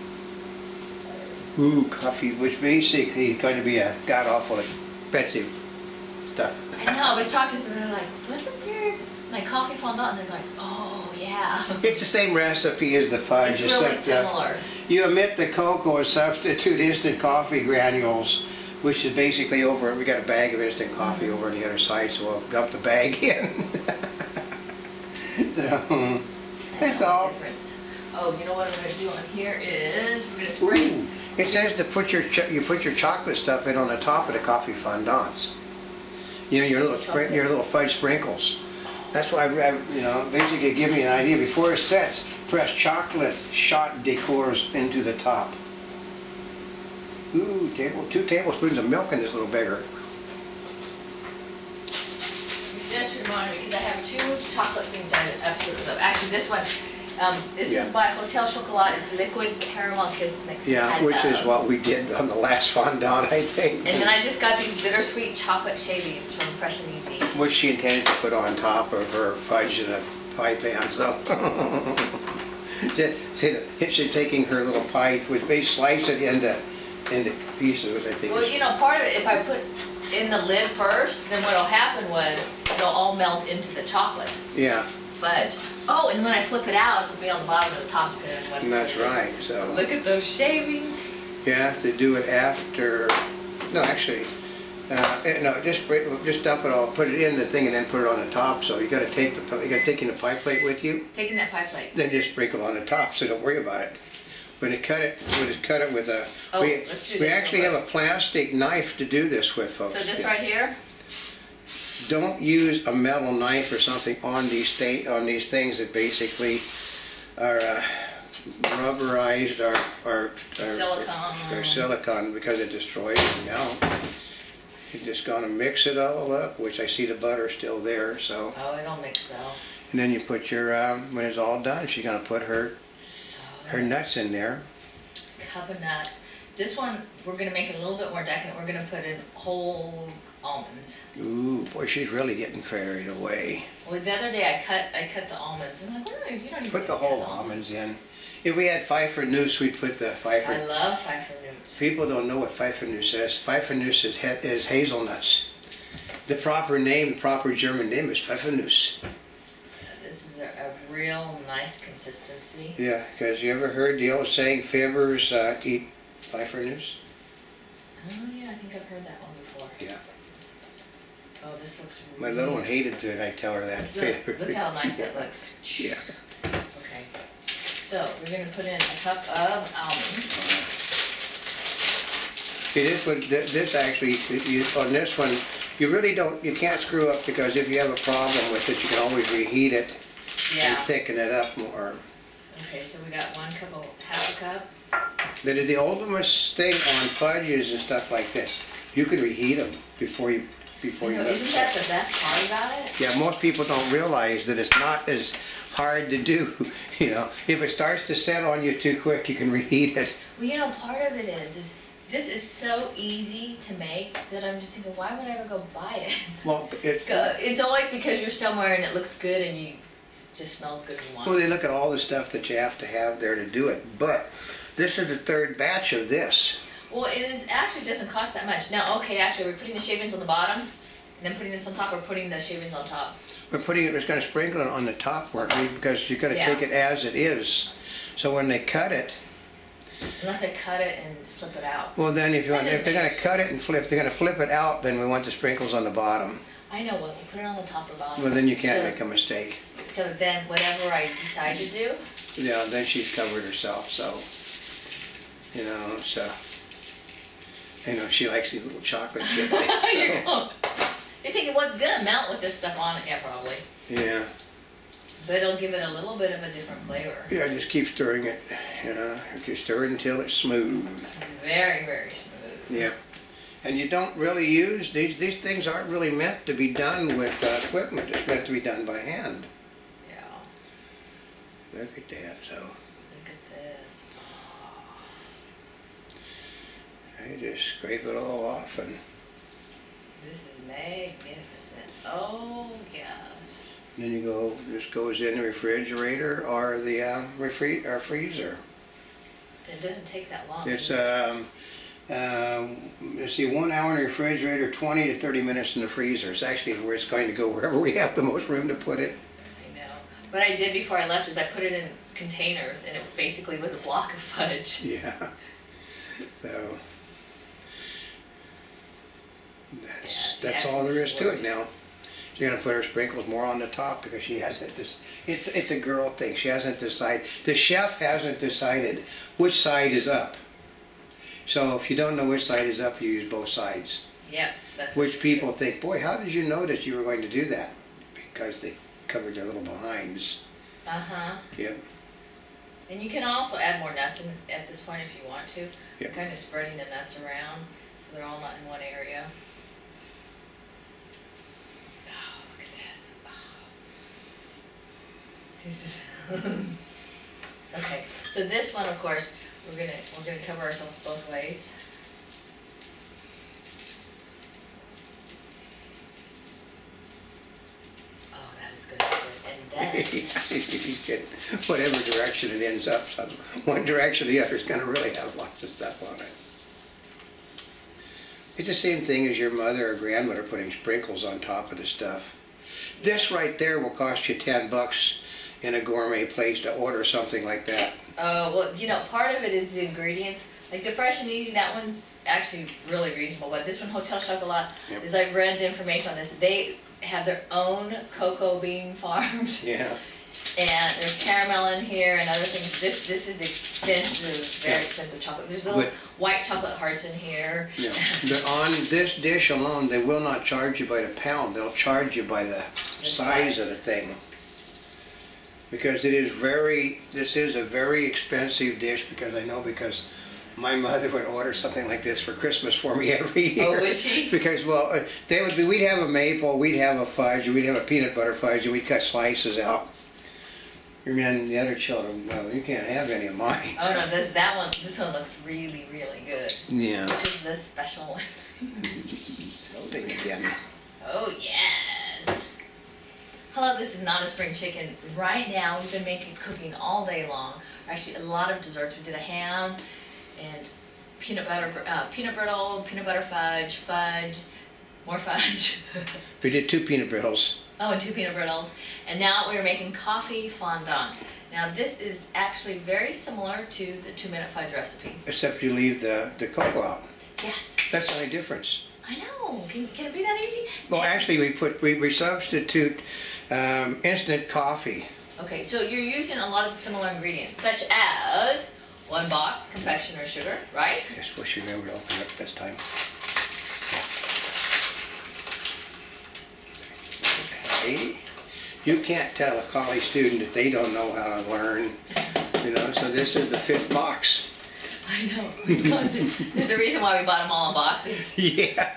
Ooh, coffee, which basically is going to be a god-awful expensive stuff. I know, I was talking to them and they're like, wasn't there like coffee fondant? And they're like, oh yeah. It's the same recipe as the fudge. It's really similar. You omit the cocoa and substitute instant coffee granules, which is basically over, we got a bag of instant coffee mm-hmm. over on the other side, so we'll dump the bag in. So, that's all. Difference. Oh, you know what I'm going to do on here is, we're going to spray. It says to put your ch you put your chocolate stuff in on the top of the coffee fondants. You know your little your little fudge sprinkles. That's why I, I, you know basically give me an idea before it sets. Press chocolate shot decors into the top. Ooh, table two tablespoons of milk in this little beggar. You just reminded me because I have two chocolate things I absolutely love. Actually, this one. Um, this yeah. is by Hotel Chocolat. It's liquid caramel kids mix. Yeah, which is what we did on the last fondant, I think. And then I just got these bittersweet chocolate shavings from Fresh and Easy, which she intended to put on top of her fudge in a pie pan. So she's taking her little pie, which they slice it into into pieces. I think. Well, you know, part of it, if I put in the lid first, then what'll happen was it'll all melt into the chocolate. Yeah. Fudge. Oh, and when I flip it out, it'll be on the bottom of the top of it. And that's right. So look at those shavings. You have to do it after. No, actually, Uh, and, no, just just dump it all, put it in the thing, and then put it on the top. So you got to take the you got taking the pie plate with you. Taking that pie plate. Then just sprinkle on the top, so don't worry about it. When you cut it, we just cut it with a. Oh, we let's do we actually have a plastic knife to do this with, folks. So this yeah. right here. Don't use a metal knife or something on these state on these things that basically are uh, rubberized or, or, or silicone or, or silicone because it destroys it now. You're just going to mix it all up, which I see the butter still there, so. Oh, it'll mix though. And then you put your, um, when it's all done, she's going to put her oh, her nuts in there. Cup of nuts. This one, we're going to make it a little bit more decadent. We're going to put in whole almonds. Ooh, boy, she's really getting carried away. Well, the other day I cut I cut the almonds. I'm like, what are you, you don't even Put the whole almonds in. If we had Pfeiffer noose, we'd put the Pfeiffer. I love Pfeiffer noose. People don't know what Pfeiffer noose is. Pfeiffer noose is, is hazelnuts. The proper name, the proper German name is Pfeiffer noose. This is a, a real nice consistency. Yeah, because you ever heard the old saying, Fabers uh, eat Pfeiffer noose? Oh yeah, I think I've heard that one before. Yeah. Oh, this looks really My little one hated it, I tell her that. Look, look how nice it looks. Yeah. So we're going to put in a cup of almonds. See, this one, this actually, you, on this one, you really don't, you can't screw up because if you have a problem with it, you can always reheat it yeah. and thicken it up more. Okay, so we got one cup of, half a cup. That is the ultimate thing on fudges and stuff like this. You can reheat them before you, before you, know, you isn't that the best part about it? Yeah, most people don't realize that it's not as hard to do, you know. If it starts to set on you too quick, you can reheat it. Well, you know, part of it is, is this is so easy to make that I'm just thinking, why would I ever go buy it? Well, it, it's always because you're somewhere and it looks good and you it just smells good and you want. Well, they look at all the stuff that you have to have there to do it, but this is the third batch of this. Well, it is, actually doesn't cost that much. Now, okay, actually, we're putting the shavings on the bottom and then putting this on top, or putting the shavings on top. We're putting it, we're going to sprinkle it on the top, weren't we? Because you've got to yeah. take it as it is. So when they cut it. Unless they cut it and flip it out. Well, then if, you want, if they're going to cut it and flip, they're going to flip it out, then we want the sprinkles on the bottom. I know what, we put it on the top or bottom. Well, then you can't so, make a mistake. So then whatever I decide to do. Yeah, then she's covered herself, so. You know, so. You know, she likes these little chocolate chips. So. You're thinking, what's well, gonna melt with this stuff on it? Yeah, probably. Yeah. But it'll give it a little bit of a different flavor. Yeah, just keep stirring it. You know, just stir it until it's smooth. It's very, very smooth. Yeah. And you don't really use these. These things aren't really meant to be done with uh, equipment. It's meant to be done by hand. Yeah. Look at that. So. Look at this. I just scrape it all off and. This is magnificent. Oh, gosh. And then you go, this goes in the refrigerator or the uh, refri or freezer. It doesn't take that long. It's, um, uh, let's see, one hour in the refrigerator, twenty to thirty minutes in the freezer. It's actually where it's going to go, wherever we have the most room to put it. I know. What I did before I left is I put it in containers, and it basically was a block of fudge. Yeah. So. That's, yeah, that's all there is to it now. She's going to put her sprinkles more on the top because she hasn't this. It's it's a girl thing. She hasn't decided. The chef hasn't decided which side is up. So if you don't know which side is up, you use both sides. Yeah, that's. Which people think, boy, how did you know that you were going to do that? Because they covered their little behinds. Uh huh. Yep. And you can also add more nuts in, at this point if you want to. Yep. Kind of spreading the nuts around so they're all not in one area. Okay, so this one, of course, we're gonna we're gonna cover ourselves both ways. Oh, that is good. And that is whatever direction it ends up, some one direction or the other is gonna really have lots of stuff on it. It's the same thing as your mother or grandmother putting sprinkles on top of the stuff. Yeah. This right there will cost you ten bucks. In a gourmet place to order something like that. Oh, uh, well, you know, part of it is the ingredients, Like the Fresh and Easy, that one's actually really reasonable. But this one, Hotel Chocolat, yep. is I read the information on this. They have their own cocoa bean farms. Yeah. And there's caramel in here and other things. This this is expensive, very yeah. expensive chocolate. There's little but, white chocolate hearts in here. Yeah. But on this dish alone, they will not charge you by the pound. They'll charge you by the There's size nice. of the thing. Because it is very, this is a very expensive dish, because I know because my mother would order something like this for Christmas for me every year. Oh, would she? Because, well, they would be, we'd have a maple, we'd have a fudge, we'd have a peanut butter fudge, and we'd cut slices out. And then the other children, well, you can't have any of mine. Oh, no, this, that one, this one looks really, really good. Yeah. This is the special one. Open again. Oh, yes. Hello, this is Notaspringchick. Right now, we've been making cooking all day long. Actually, a lot of desserts. We did a ham and peanut butter, uh, peanut brittle, peanut butter fudge, fudge, more fudge. We did two peanut brittles. Oh, and two peanut brittles. And now we're making coffee fondant. Now, this is actually very similar to the two-minute fudge recipe. Except you leave the, the cocoa out. Yes. That's the only difference. I know. Can, can it be that easy? Well, actually, we put we, we substitute um, instant coffee. Okay, so you're using a lot of similar ingredients, such as one box confectioner sugar, right? I just wish you were able to open it up this time. Okay. You can't tell a college student that they don't know how to learn, you know. So this is the fifth box. I know. There's a reason why we bought them all in boxes. Yeah.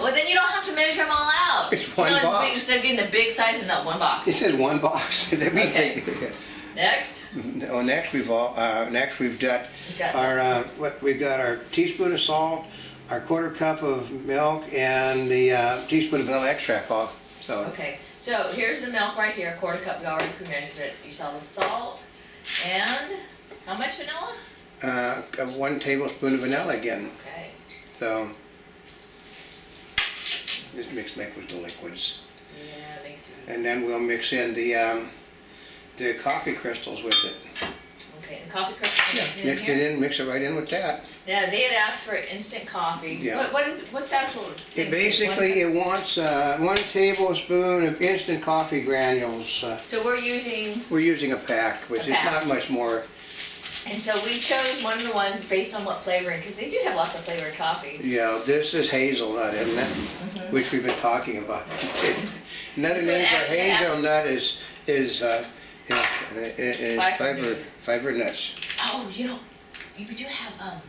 Well, then you don't have to measure them all out. It's one you know, box. Instead of getting the big size, it's not one box. It says one box. That means okay. Like, next. Oh, next we've all. Uh, next we've got, we've got our uh, what we've got our teaspoon of salt, our quarter cup of milk, and the uh, teaspoon of vanilla extract. All so. Okay. So here's the milk right here. A quarter cup. We already pre-measured it. You saw the salt, and how much vanilla? Uh, of one tablespoon of vanilla again. Okay. So just mix that with the liquids. Yeah, it makes it easy. And then we'll mix in the um, the coffee crystals with it. Okay, and coffee crystals. Yeah. Mix it in. Mix it right in with that. Now they had asked for instant coffee. Yeah. What, what is what's actual? It basically it wants uh, one tablespoon of instant coffee granules. Uh, so we're using. We're using a pack, which a pack. is not much more. And so we chose one of the ones based on what flavoring, because they do have lots of flavored coffees. Yeah, this is hazelnut, isn't it? Mm-hmm. Which we've been talking about. Another name for hazelnut is is uh, yeah, is fiber, fiber fiber nuts. Oh, you know, we do have um,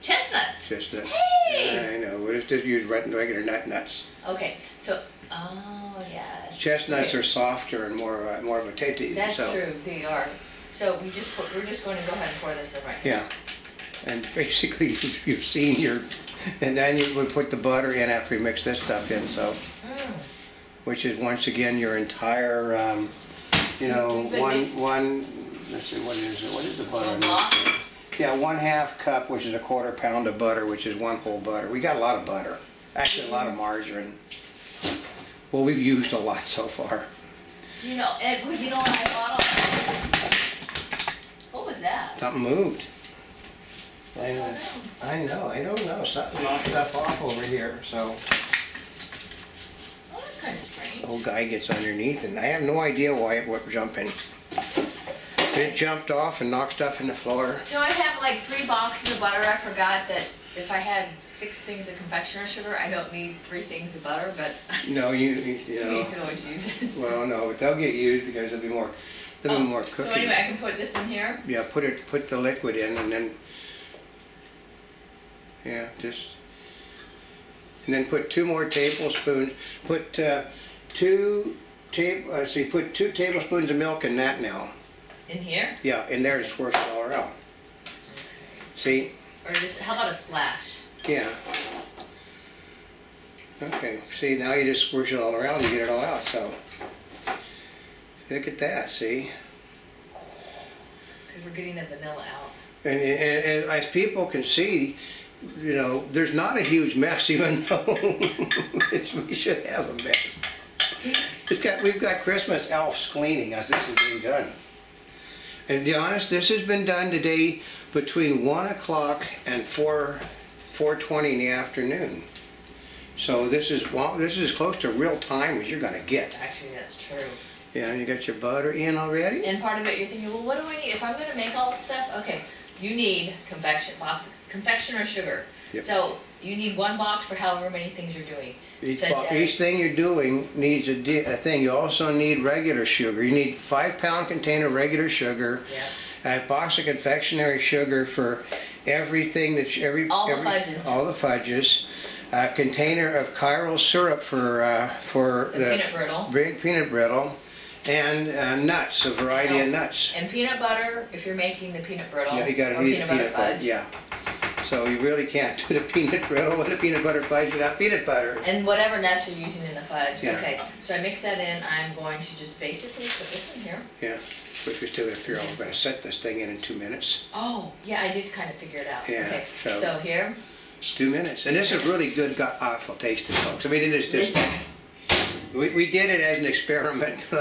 chestnuts. Chestnuts. Hey! I know. We're just use regular nut nuts. Okay, so. Oh yes. Chestnuts okay. are softer and more uh, more of a taty. That's so. true. They are. So we just put, we're just going to go ahead and pour this in right now. Yeah, and basically you've seen your, and then you would put the butter in after you mix this stuff in. So, mm. which is once again your entire, um, you know, one mixed. one. Let's see, what is it? What is the butter? Now? Yeah, one half cup, which is a quarter pound of butter, which is one whole butter. We got a lot of butter, actually a lot of margarine. Well, we've used a lot so far. You know, Ed, you know what I bought all that? What was that? Something moved. I know. I know. I don't know. Something knocked stuff off over here. So. Oh, that's kind of strange. The old guy gets underneath, and I have no idea why it went jumping. It jumped off and knocked stuff in the floor. Do I have like three boxes of butter? I forgot that if I had six things of confectioner's sugar, I don't need three things of butter. But no, you you know. You can always use it. Well, no, but they'll get used because it'll be more. A little oh, more cooking. So anyway, I can put this in here? Yeah, put it, put the liquid in, and then, yeah, just, and then put two more tablespoons, put uh, two, ta uh, see, put two tablespoons of milk in that now. In here? Yeah, in there, just worth it all around. Okay. See? Or just, how about a splash? Yeah. Okay, see, now you just squirt it all around and get it all out, so. Look at that, see? Because we're getting the vanilla out. And, and, and as people can see, you know, there's not a huge mess, even though we should have a mess. It's got, we've got Christmas elves cleaning as this is being done. And to be honest, this has been done today between one o'clock and four, four twenty in the afternoon. So this is, well, this is as close to real time as you're going to get. Actually, that's true. Yeah, and you got your butter in already? And part of it, you're thinking, well, what do I need? If I'm going to make all this stuff, okay, you need confection box, confectioner sugar. Yep. So you need one box for however many things you're doing. Each, box, each thing you're doing needs a, di a thing. You also need regular sugar. You need five pound container regular sugar. Yep. A box of confectionery sugar for everything that's every all every, the fudges. All the fudges. A container of chiral syrup for uh, for the, the peanut brittle. Peanut brittle. And uh, nuts, a variety oh. of nuts. And peanut butter, if you're making the peanut brittle. Yeah, you gotta need peanut, peanut butter fudge. Butter, yeah. So you really can't do the peanut brittle with a peanut butter fudge without peanut butter. And whatever nuts you're using in the fudge. Yeah. Okay, so I mix that in. I'm going to just basically put this in here. Yeah, which we do it if you're all going to set this thing in in two minutes. Oh, yeah, I did kind of figure it out. Yeah, okay, so, so here. Two minutes. And this is really good, awful tasting, folks. I mean, it is just... We, we did it as an experiment,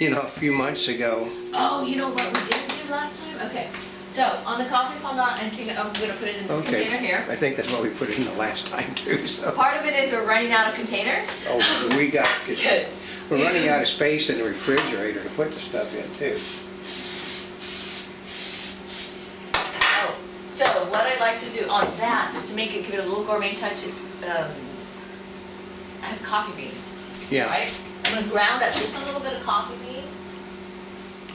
you know, a few months ago. Oh, you know what we didn't do last time? Okay. So, on the coffee fondant, I think I'm going to put it in this okay. container here. I think that's what we put it in the last time, too. So. Part of it is we're running out of containers. Oh, we got... Yes. We're running out of space in the refrigerator to put the stuff in, too. Oh, so what I'd like to do on that is to make it, give it a little gourmet touch, is um, I have coffee beans. Yeah. Right? I'm going to ground up just a little bit of coffee beans.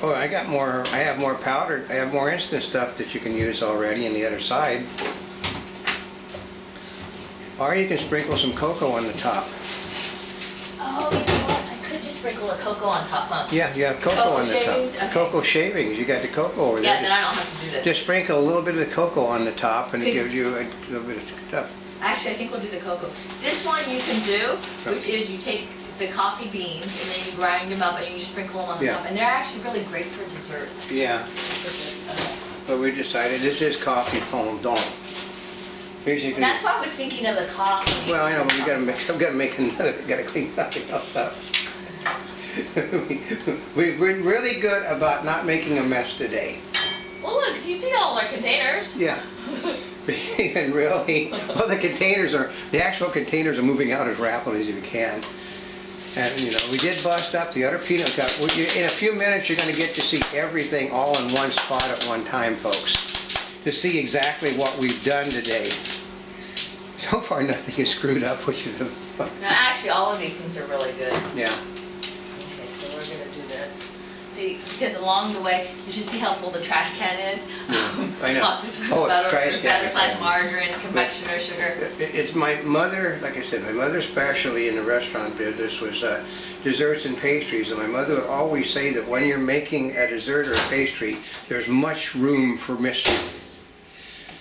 Oh, I got more, I have more powdered, I have more instant stuff that you can use already on the other side. Or you can sprinkle some cocoa on the top. Oh, you know what? I could just sprinkle a cocoa on top, huh? Yeah, you have cocoa, cocoa on the shavings? top. Okay. Cocoa shavings, you got the cocoa over yeah, there. Yeah, then I don't have to do this. Just sprinkle a little bit of the cocoa on the top and it gives you a little bit of stuff. Actually, I think we'll do the cocoa. This one you can do, which is you take the coffee beans and then you grind them up and you just sprinkle them on the yeah. top. And they're actually really great for desserts. Yeah. Okay. But we decided this is coffee fondant. Basically, and that's why I was thinking of the coffee. Well, I know, but we gotta make, I've got to make another, got to clean something else up. we, we've been really good about not making a mess today. Well, look, you see all our containers. Yeah. And really, well, the containers are, the actual containers are moving out as rapidly as you can. And, you know, we did bust up the other peanut cup. In a few minutes, you're going to get to see everything all in one spot at one time, folks, to see exactly what we've done today. So far, nothing is screwed up, which is a fun. No, actually, all of these things are really good. Yeah. Okay, so we're going to do this. See, because along the way, you should see how full the trash can is. Yeah, I know. Lots of oh, butter, it's trash butter slash margarine, confectioner sugar. It's my mother, like I said, my mother especially in the restaurant business was uh, desserts and pastries. And my mother would always say that when you're making a dessert or a pastry, there's much room for mystery.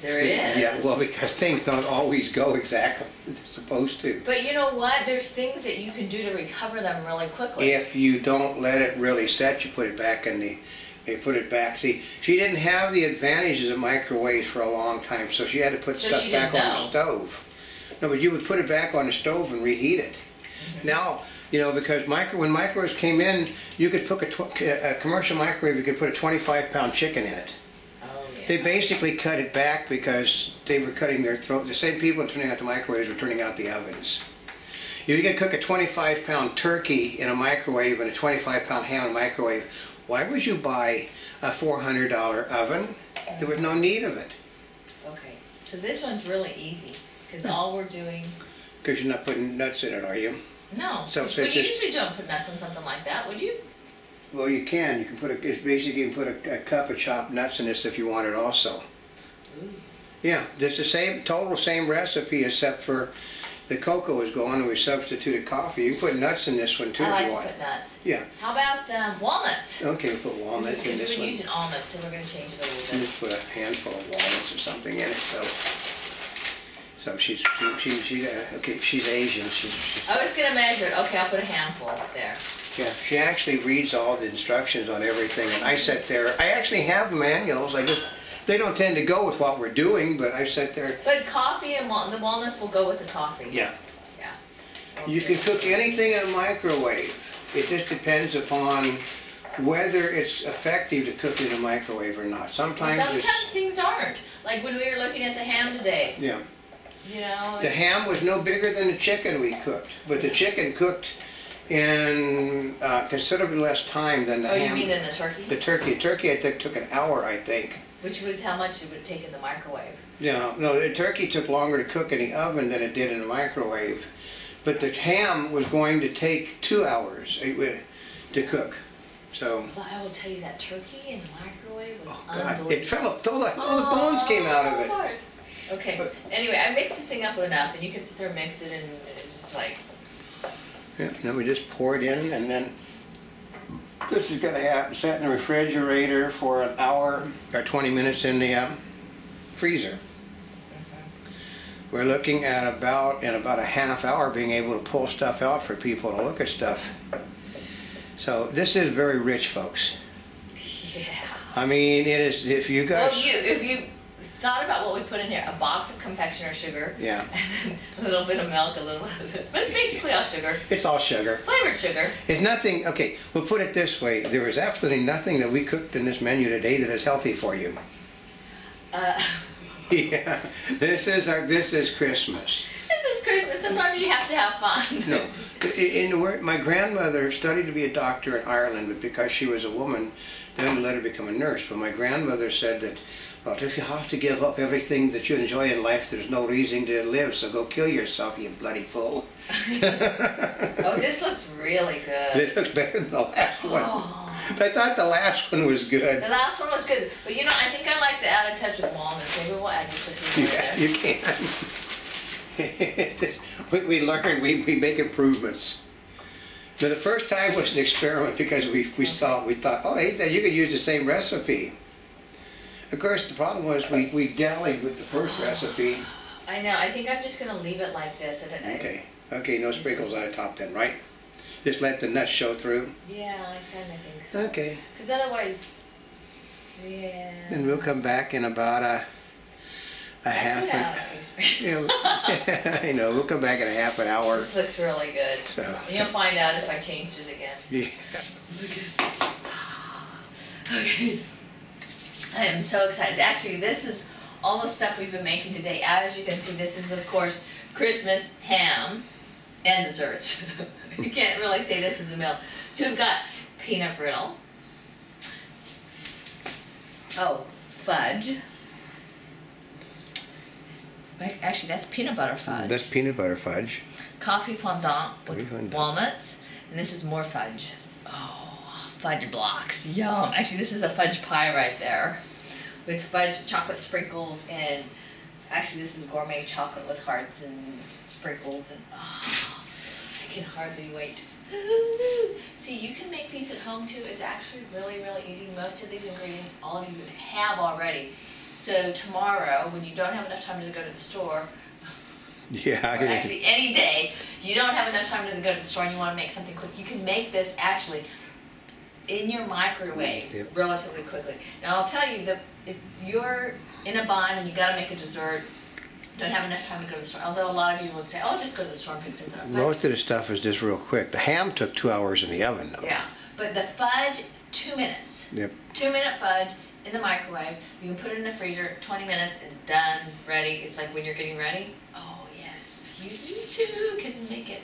There is. Yeah, well, because things don't always go exactly as they're supposed to. But you know what? There's things that you can do to recover them really quickly. If you don't let it really set, you put it back in the, they put it back. See, she didn't have the advantages of microwaves for a long time, so she had to put so stuff back know. on the stove. No, but you would put it back on the stove and reheat it. Mm-hmm. Now, you know, because micro, when microwaves came in, you could put a, a commercial microwave, you could put a twenty-five pound chicken in it. They basically cut it back because they were cutting their throat. The same people turning out the microwaves were turning out the ovens. If you could cook a twenty-five pound turkey in a microwave and a twenty-five pound ham in a microwave, why would you buy a four hundred dollar oven? There was no need of it. Okay, so this one's really easy because all we're doing... Because you're not putting nuts in it, are you? No, so, so but you just... usually don't put nuts in something like that, would you? Well, you can. You can put a, it's basically you can put a, a cup of chopped nuts in this if you want it also. Ooh. Yeah, it's the same, total same recipe except for the cocoa is gone and we substituted coffee. You can put nuts in this one too I like if you want. To put nuts. Yeah. How about um, walnuts? Okay, we'll put walnuts in this one. We're using almonds, and we're going to change it a little bit. Just put a handful of walnuts or something in it. So. So she's she, she, she, uh, okay. She's Asian. She, she, I was gonna measure it. Okay, I'll put a handful there. Yeah, she actually reads all the instructions on everything, and I sit there. I actually have manuals. I just they don't tend to go with what we're doing, but I sit there. But coffee and wal the walnuts will go with the coffee. Yeah. Yeah. Okay. You can cook anything in a microwave. It just depends upon whether it's effective to cook in the microwave or not. Sometimes Sometimes it's, things aren't. Like when we were looking at the ham today. Yeah. You know. The ham was no bigger than the chicken we cooked, but the chicken cooked in uh, considerably less time than the oh, ham. Oh, you mean than the turkey? The turkey. Turkey, I think, took an hour, I think. Which was how much it would take in the microwave. Yeah. No, the turkey took longer to cook in the oven than it did in the microwave. But the ham was going to take two hours to cook. So I will tell you that turkey in the microwave was oh, unbelievable. It fell up. All the, all the bones oh, came out of it. Lord. Okay. But, anyway, I mixed this thing up enough, and you can sit there and mix it, and it's just like... Yeah, and then we just pour it in, and then this is going to have sat in the refrigerator for an hour or twenty minutes in the um, freezer. We're looking at about, in about a half hour, being able to pull stuff out for people to look at stuff. So this is very rich, folks. Yeah. I mean, it is, if you guys... Well, you, if you thought about what we put in here, a box of confectioner sugar. Yeah. And a little bit of milk, a little of this. But it's basically all sugar. It's all sugar. Flavored sugar. It's nothing, okay, we'll put it this way. There is absolutely nothing that we cooked in this menu today that is healthy for you. Uh... Yeah, this is our, this is Christmas. This is Christmas. Sometimes you have to have fun. No, in the word, my grandmother studied to be a doctor in Ireland, but because she was a woman, then let her become a nurse. But my grandmother said that, well, if you have to give up everything that you enjoy in life, there's no reason to live. So go kill yourself, you bloody fool. Oh, this looks really good. This looks better than the last one. Oh. But I thought the last one was good. The last one was good. But you know, I think I like the out of touch with walnuts. Maybe we'll add just a few more there. Yeah, you can. It's just, we, we learn, we, we make improvements. Now, the first time was an experiment because we, we okay. saw, we thought, oh, hey, you could use the same recipe. Of course, the problem was we, we dallied with the first oh, recipe. I know. I think I'm just going to leave it like this. I don't, okay. Okay, no sprinkles on the top then, right? Just let the nuts show through? Yeah, I kind of think so. Okay. Because otherwise, yeah. And we'll come back in about a, a half an hour. Yeah, I know, we'll come back in a half an hour. This looks really good. So. And you'll find out if I change it again. Yeah. Okay. I am so excited. Actually, this is all the stuff we've been making today. As you can see, this is, of course, Christmas ham. And desserts. You can't really say this is a meal. So we've got peanut brittle. Oh, fudge. Actually, that's peanut butter fudge. That's peanut butter fudge. Coffee fondant with fondant. walnuts. And this is more fudge. Oh, fudge blocks. Yum. Actually, this is a fudge pie right there. With fudge chocolate sprinkles and... Actually, this is gourmet chocolate with hearts and sprinkles and... Oh. I can hardly wait. See, you can make these at home too. It's actually really, really easy. Most of these ingredients, all of you have already. So tomorrow, when you don't have enough time to go to the store, yeah, or actually any day, you don't have enough time to go to the store and you want to make something quick, you can make this actually in your microwave yep. relatively quickly. Now, I'll tell you that if you're in a bind and you got to make a dessert, don't have enough time to go to the store. Although a lot of you would say, oh, just go to the store and pick something up. Most of the stuff is just real quick. The ham took two hours in the oven, though. Yeah, but the fudge, two minutes. Yep. Two-minute fudge in the microwave. You can put it in the freezer, twenty minutes, it's done, ready. It's like when you're getting ready. Oh, yes, you too can make it.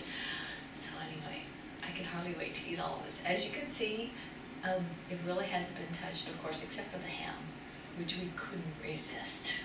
So anyway, I can hardly wait to eat all of this. As you can see, um, it really hasn't been touched, of course, except for the ham, which we couldn't resist.